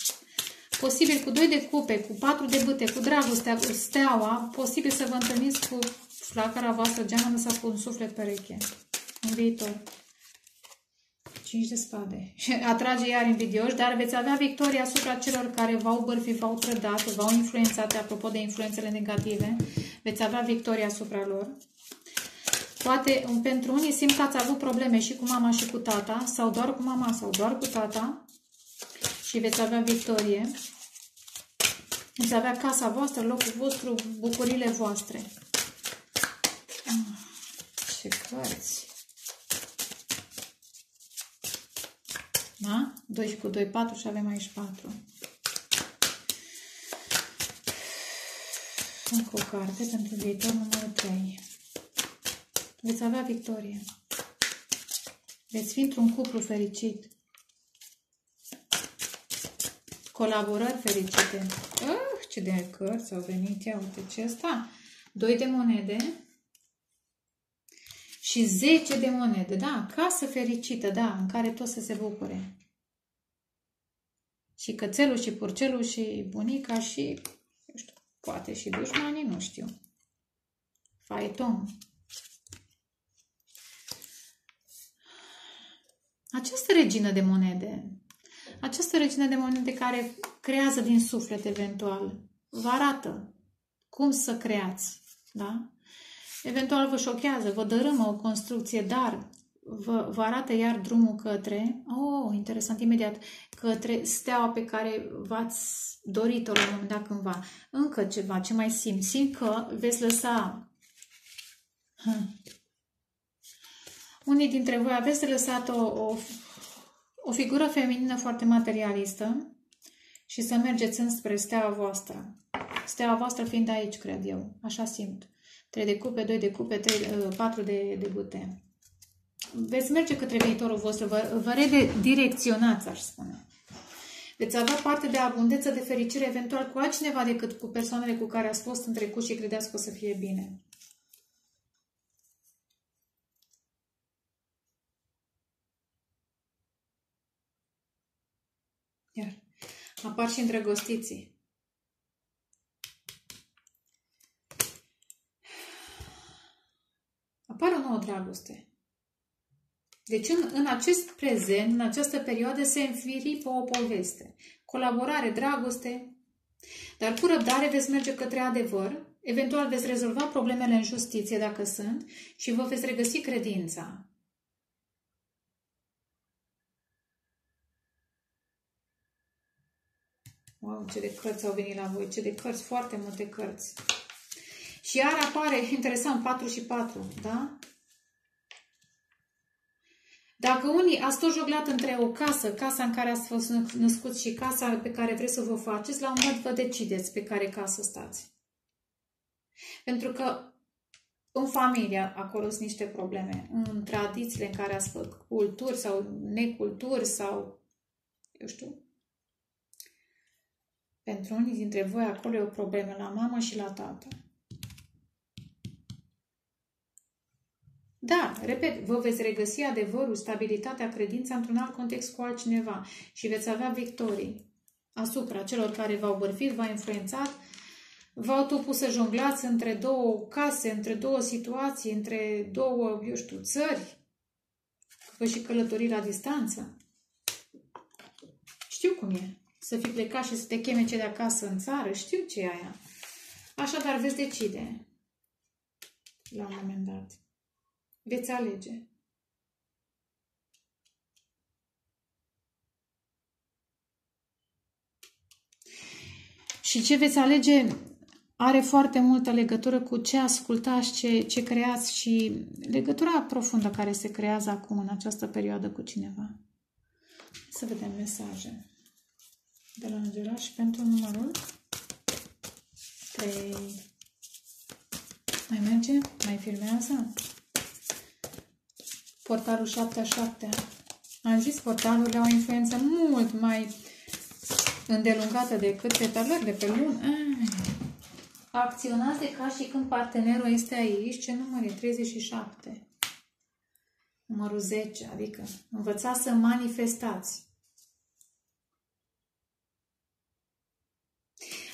Posibil cu 2 de cupe, cu 4 de bâte, cu dragostea, cu steaua, posibil să vă întâlniți cu flacăra voastră geamănă sau cu un suflet pereche. În viitor. 5 de spade. Atrage iar invidioși, dar veți avea victoria asupra celor care v-au bârfit, v-au trădat, v-au influențat, apropo de influențele negative, veți avea victoria asupra lor. Poate pentru unii simt că ați avut probleme și cu mama și cu tata, sau doar cu mama sau doar cu tata, și veți avea victorie. Veți avea casa voastră, locul vostru, bucurile voastre. Ce cărți! Da? 2 cu 2, 4 și avem aici 4. Încă o carte pentru viitor, numărul 3. Veți avea victorie. Veți fi într-un cuplu fericit. Colaborări fericite. Ah, ce de cărți au venit. Ia uite ce asta. 2 de monede. Și 10 de monede, da, casă fericită, da, în care toți să se bucure. Și cățelul, și purcelul, și bunica, și, nu știu, poate și dușmanii, nu știu. Faeton. Această regină de monede, această regină de monede care creează din suflet eventual, vă arată cum să creați, da? Eventual vă șochează, vă dărâmă o construcție, dar vă arată iar drumul către, oh, interesant, imediat, către steaua pe care v-ați dorit-o la un moment dat cândva. Încă ceva, ce mai simt? Simt că veți lăsa, unii dintre voi aveți de lăsat o figură feminină foarte materialistă și să mergeți înspre steaua voastră. Steaua voastră fiind aici, cred eu, așa simt. 3 de cupe, 2 de cupe, 4 de bâte. Veți merge către viitorul vostru, vă redirecționați, aș spune. Veți avea parte de abundență, de fericire, eventual cu altcineva decât cu persoanele cu care ați fost în trecut și credeați că o să fie bine. Iar apar și îndrăgostiții. Apare o nouă dragoste. Deci în acest prezent, în această perioadă, se înfiripă o poveste. Colaborare, dragoste, dar cu răbdare veți merge către adevăr, eventual veți rezolva problemele în justiție, dacă sunt, și vă veți regăsi credința. Wow, ce de cărți au venit la voi, ce de cărți, foarte multe cărți. Și iar apare, interesant, 4 și 4, da? Dacă unii ați tot joglat între o casă, casa în care ați fost născuți și casa pe care vreți să vă faceți, la un moment vă decideți pe care casă stați. Pentru că în familie acolo sunt niște probleme, în tradițiile în care ați făcut culturi sau neculturi sau, eu știu, pentru unii dintre voi acolo e o problemă la mamă și la tată. Da, repet, vă veți regăsi adevărul, stabilitatea, credința într-un alt context cu altcineva și veți avea victorii asupra celor care v-au bârfit, v-au influențat, v-au tot pus să jonglați între două case, între două situații, între două, eu știu, țări, vă și călătorii la distanță. Știu cum e să fii plecat și să te cheme cei de acasă în țară, știu ce e aia. Așadar veți decide la un moment dat. Veți alege. Și ce veți alege are foarte multă legătură cu ce ascultați, ce creați și legătura profundă care se creează acum în această perioadă cu cineva. Să vedem mesaje de la îngeraș pentru numărul 3. Mai merge? Mai filmează? Portalul 7-a-7. Am zis, portalurile au o influență mult mai îndelungată decât petaluri de pe lună. Acționați de ca și când partenerul este aici. Ce număr e? 37. Numărul 10, adică învățați să manifestați.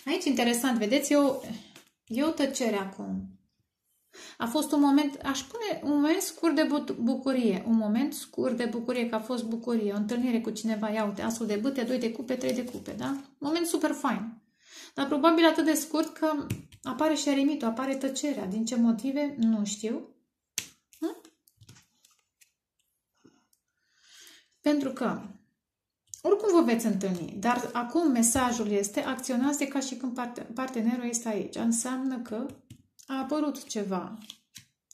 Aici, interesant, vedeți, eu tăcere acum. A fost un moment, aș spune, un moment scurt de bucurie. Un moment scurt de bucurie, că a fost bucurie. O întâlnire cu cineva, ia uite, asul de bâte, 2 de cupe, 3 de cupe, da? Un moment super fain. Dar probabil atât de scurt că apare și eremitul, apare tăcerea. Din ce motive? Nu știu. Pentru că oricum vă veți întâlni, dar acum mesajul este acționați de ca și când partenerul este aici. Înseamnă că a apărut ceva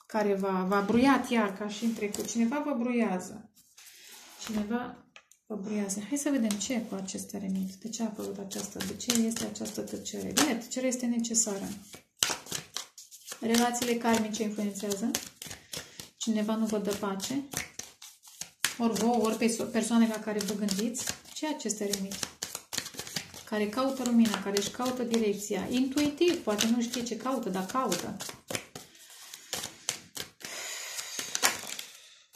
care v-a bruiat ea, ca și în trecut. Cineva vă bruiază. Cineva vă bruiază. Hai să vedem ce e cu acest eremit. De ce a apărut aceasta? De ce este această tăcere? Bine, tăcerea este necesară. Relațiile karmice influențează. Cineva nu vă dă pace. Ori vouă, ori persoane la care vă gândiți. Ce e acest eremit? Care caută lumina, care își caută direcția. Intuitiv, poate nu știe ce caută, dar caută.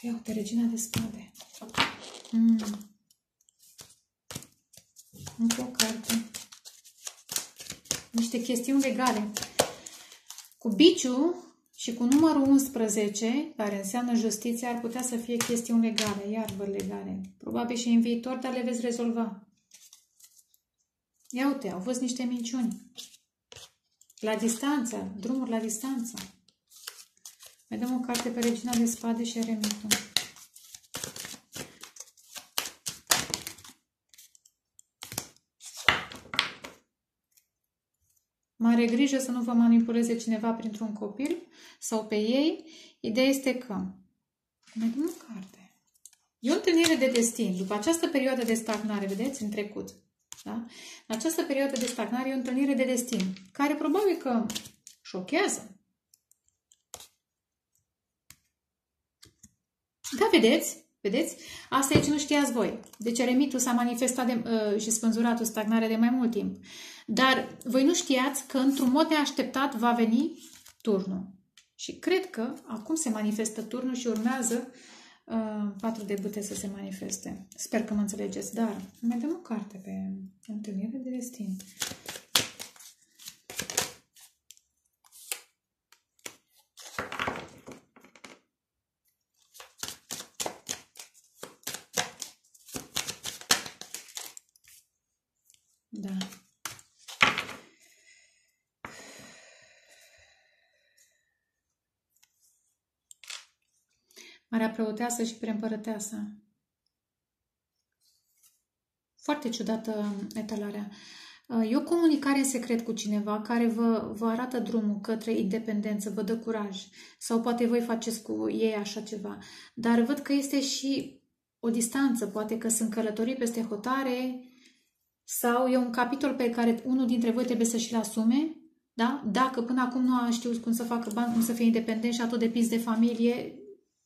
Ia uite, Regina de Spade. Încă o carte. Niște chestiuni legale. Cu biciu și cu numărul 11, care înseamnă justiție, ar putea să fie chestiuni legale, iarbări legale. Probabil și în viitor, dar le veți rezolva. Ia uite, au fost niște minciuni. La distanță, drumuri la distanță. Mai dăm o carte pe Regina de Spade și Eremitul. Mare grijă să nu vă manipuleze cineva printr-un copil sau pe ei. Ideea este că... Mai dăm o carte. E o întâlnire de destin. După această perioadă de stagnare, vedeți, în trecut. Da? În această perioadă de stagnare e o întâlnire de destin, care probabil că șochează. Da, vedeți? Vedeți? Asta aici nu știați voi. Deci eremitul s-a manifestat și spânzurat o stagnare de mai mult timp. Dar voi nu știați că într-un mod neașteptat va veni turnul. Și cred că acum se manifestă turnul și urmează patru de bâte să se manifeste. Sper că mă înțelegeți. Dar mai dăm o carte pe întâlnire de destin. Da. Marea Preoteasă și Preîmpărăteasa. Foarte ciudată etalarea. E o comunicare în secret cu cineva care vă arată drumul către independență, vă dă curaj. Sau poate voi faceți cu ei așa ceva. Dar văd că este și o distanță. Poate că sunt călătorii peste hotare. Sau e un capitol pe care unul dintre voi trebuie să și-l asume, da? Dacă până acum nu a știut cum să facă bani, cum să fie independent și a tot depins de familie,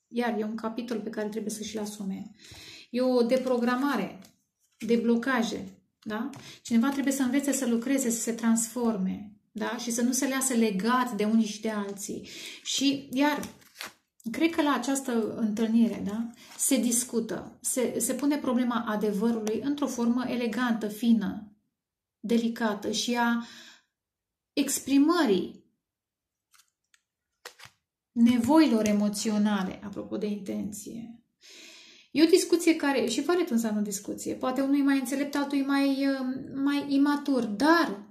iar e un capitol pe care trebuie să și-l asume. E o deprogramare, deblocaje, da? Cineva trebuie să învețe să lucreze, să se transforme, da? Și să nu se lasă legat de unii și de alții. Și iar... Cred că la această întâlnire, da, se discută, se pune problema adevărului într-o formă elegantă, fină, delicată și a exprimării nevoilor emoționale, apropo de intenție. E o discuție care, și valetul înseamnă o discuție, poate unul e mai înțelept, altul e mai imatur, dar...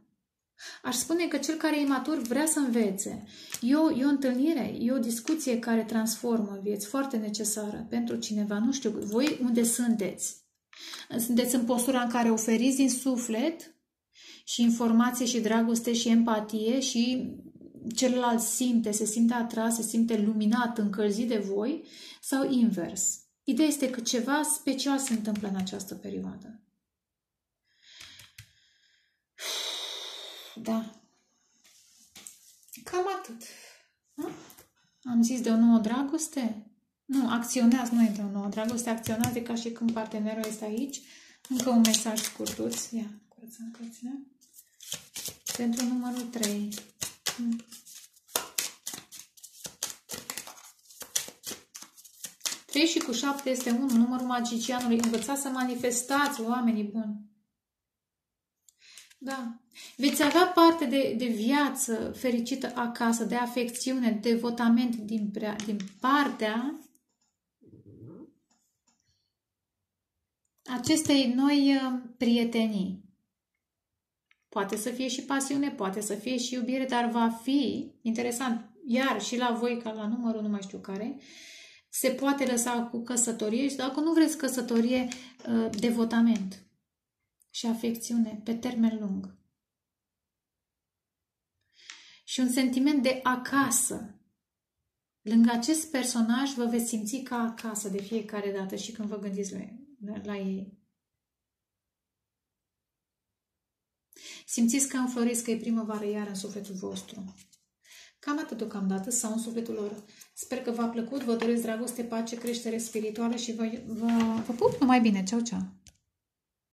Aș spune că cel care e imatur vrea să învețe. E o întâlnire, e o discuție care transformă vieți, foarte necesară pentru cineva. Nu știu, voi unde sunteți? Sunteți în postura în care oferiți din suflet și informație și dragoste și empatie și celălalt se simte atras, se simte luminat, încălzit de voi sau invers. Ideea este că ceva special se întâmplă în această perioadă. Da. Cam atât. Ha? Am zis de o nouă dragoste? Nu, acționează, nu e de o nouă dragoste, acționează ca și când partenerul este aici. Încă un mesaj scurtuț. Ia, curățăm cărțile. Pentru numărul 3. Trei și cu 7 este 1, numărul magicianului. Învățați să manifestați, oamenii buni. Da. Veți avea parte de viață fericită acasă, de afecțiune, de devotament din partea acestei noi prietenii. Poate să fie și pasiune, poate să fie și iubire, dar va fi, interesant, iar și la voi, ca la numărul nu mai știu care, se poate lăsa cu căsătorie și dacă nu vreți căsătorie, devotament și afecțiune pe termen lung. Și un sentiment de acasă. Lângă acest personaj vă veți simți ca acasă de fiecare dată și când vă gândiți la ei. Simțiți că înfloriți, că e primăvară iar în sufletul vostru. Cam atât deocamdată sau în sufletul lor. Sper că v-a plăcut, vă doresc dragoste, pace, creștere spirituală și vă pup numai bine. Ceau, ceau!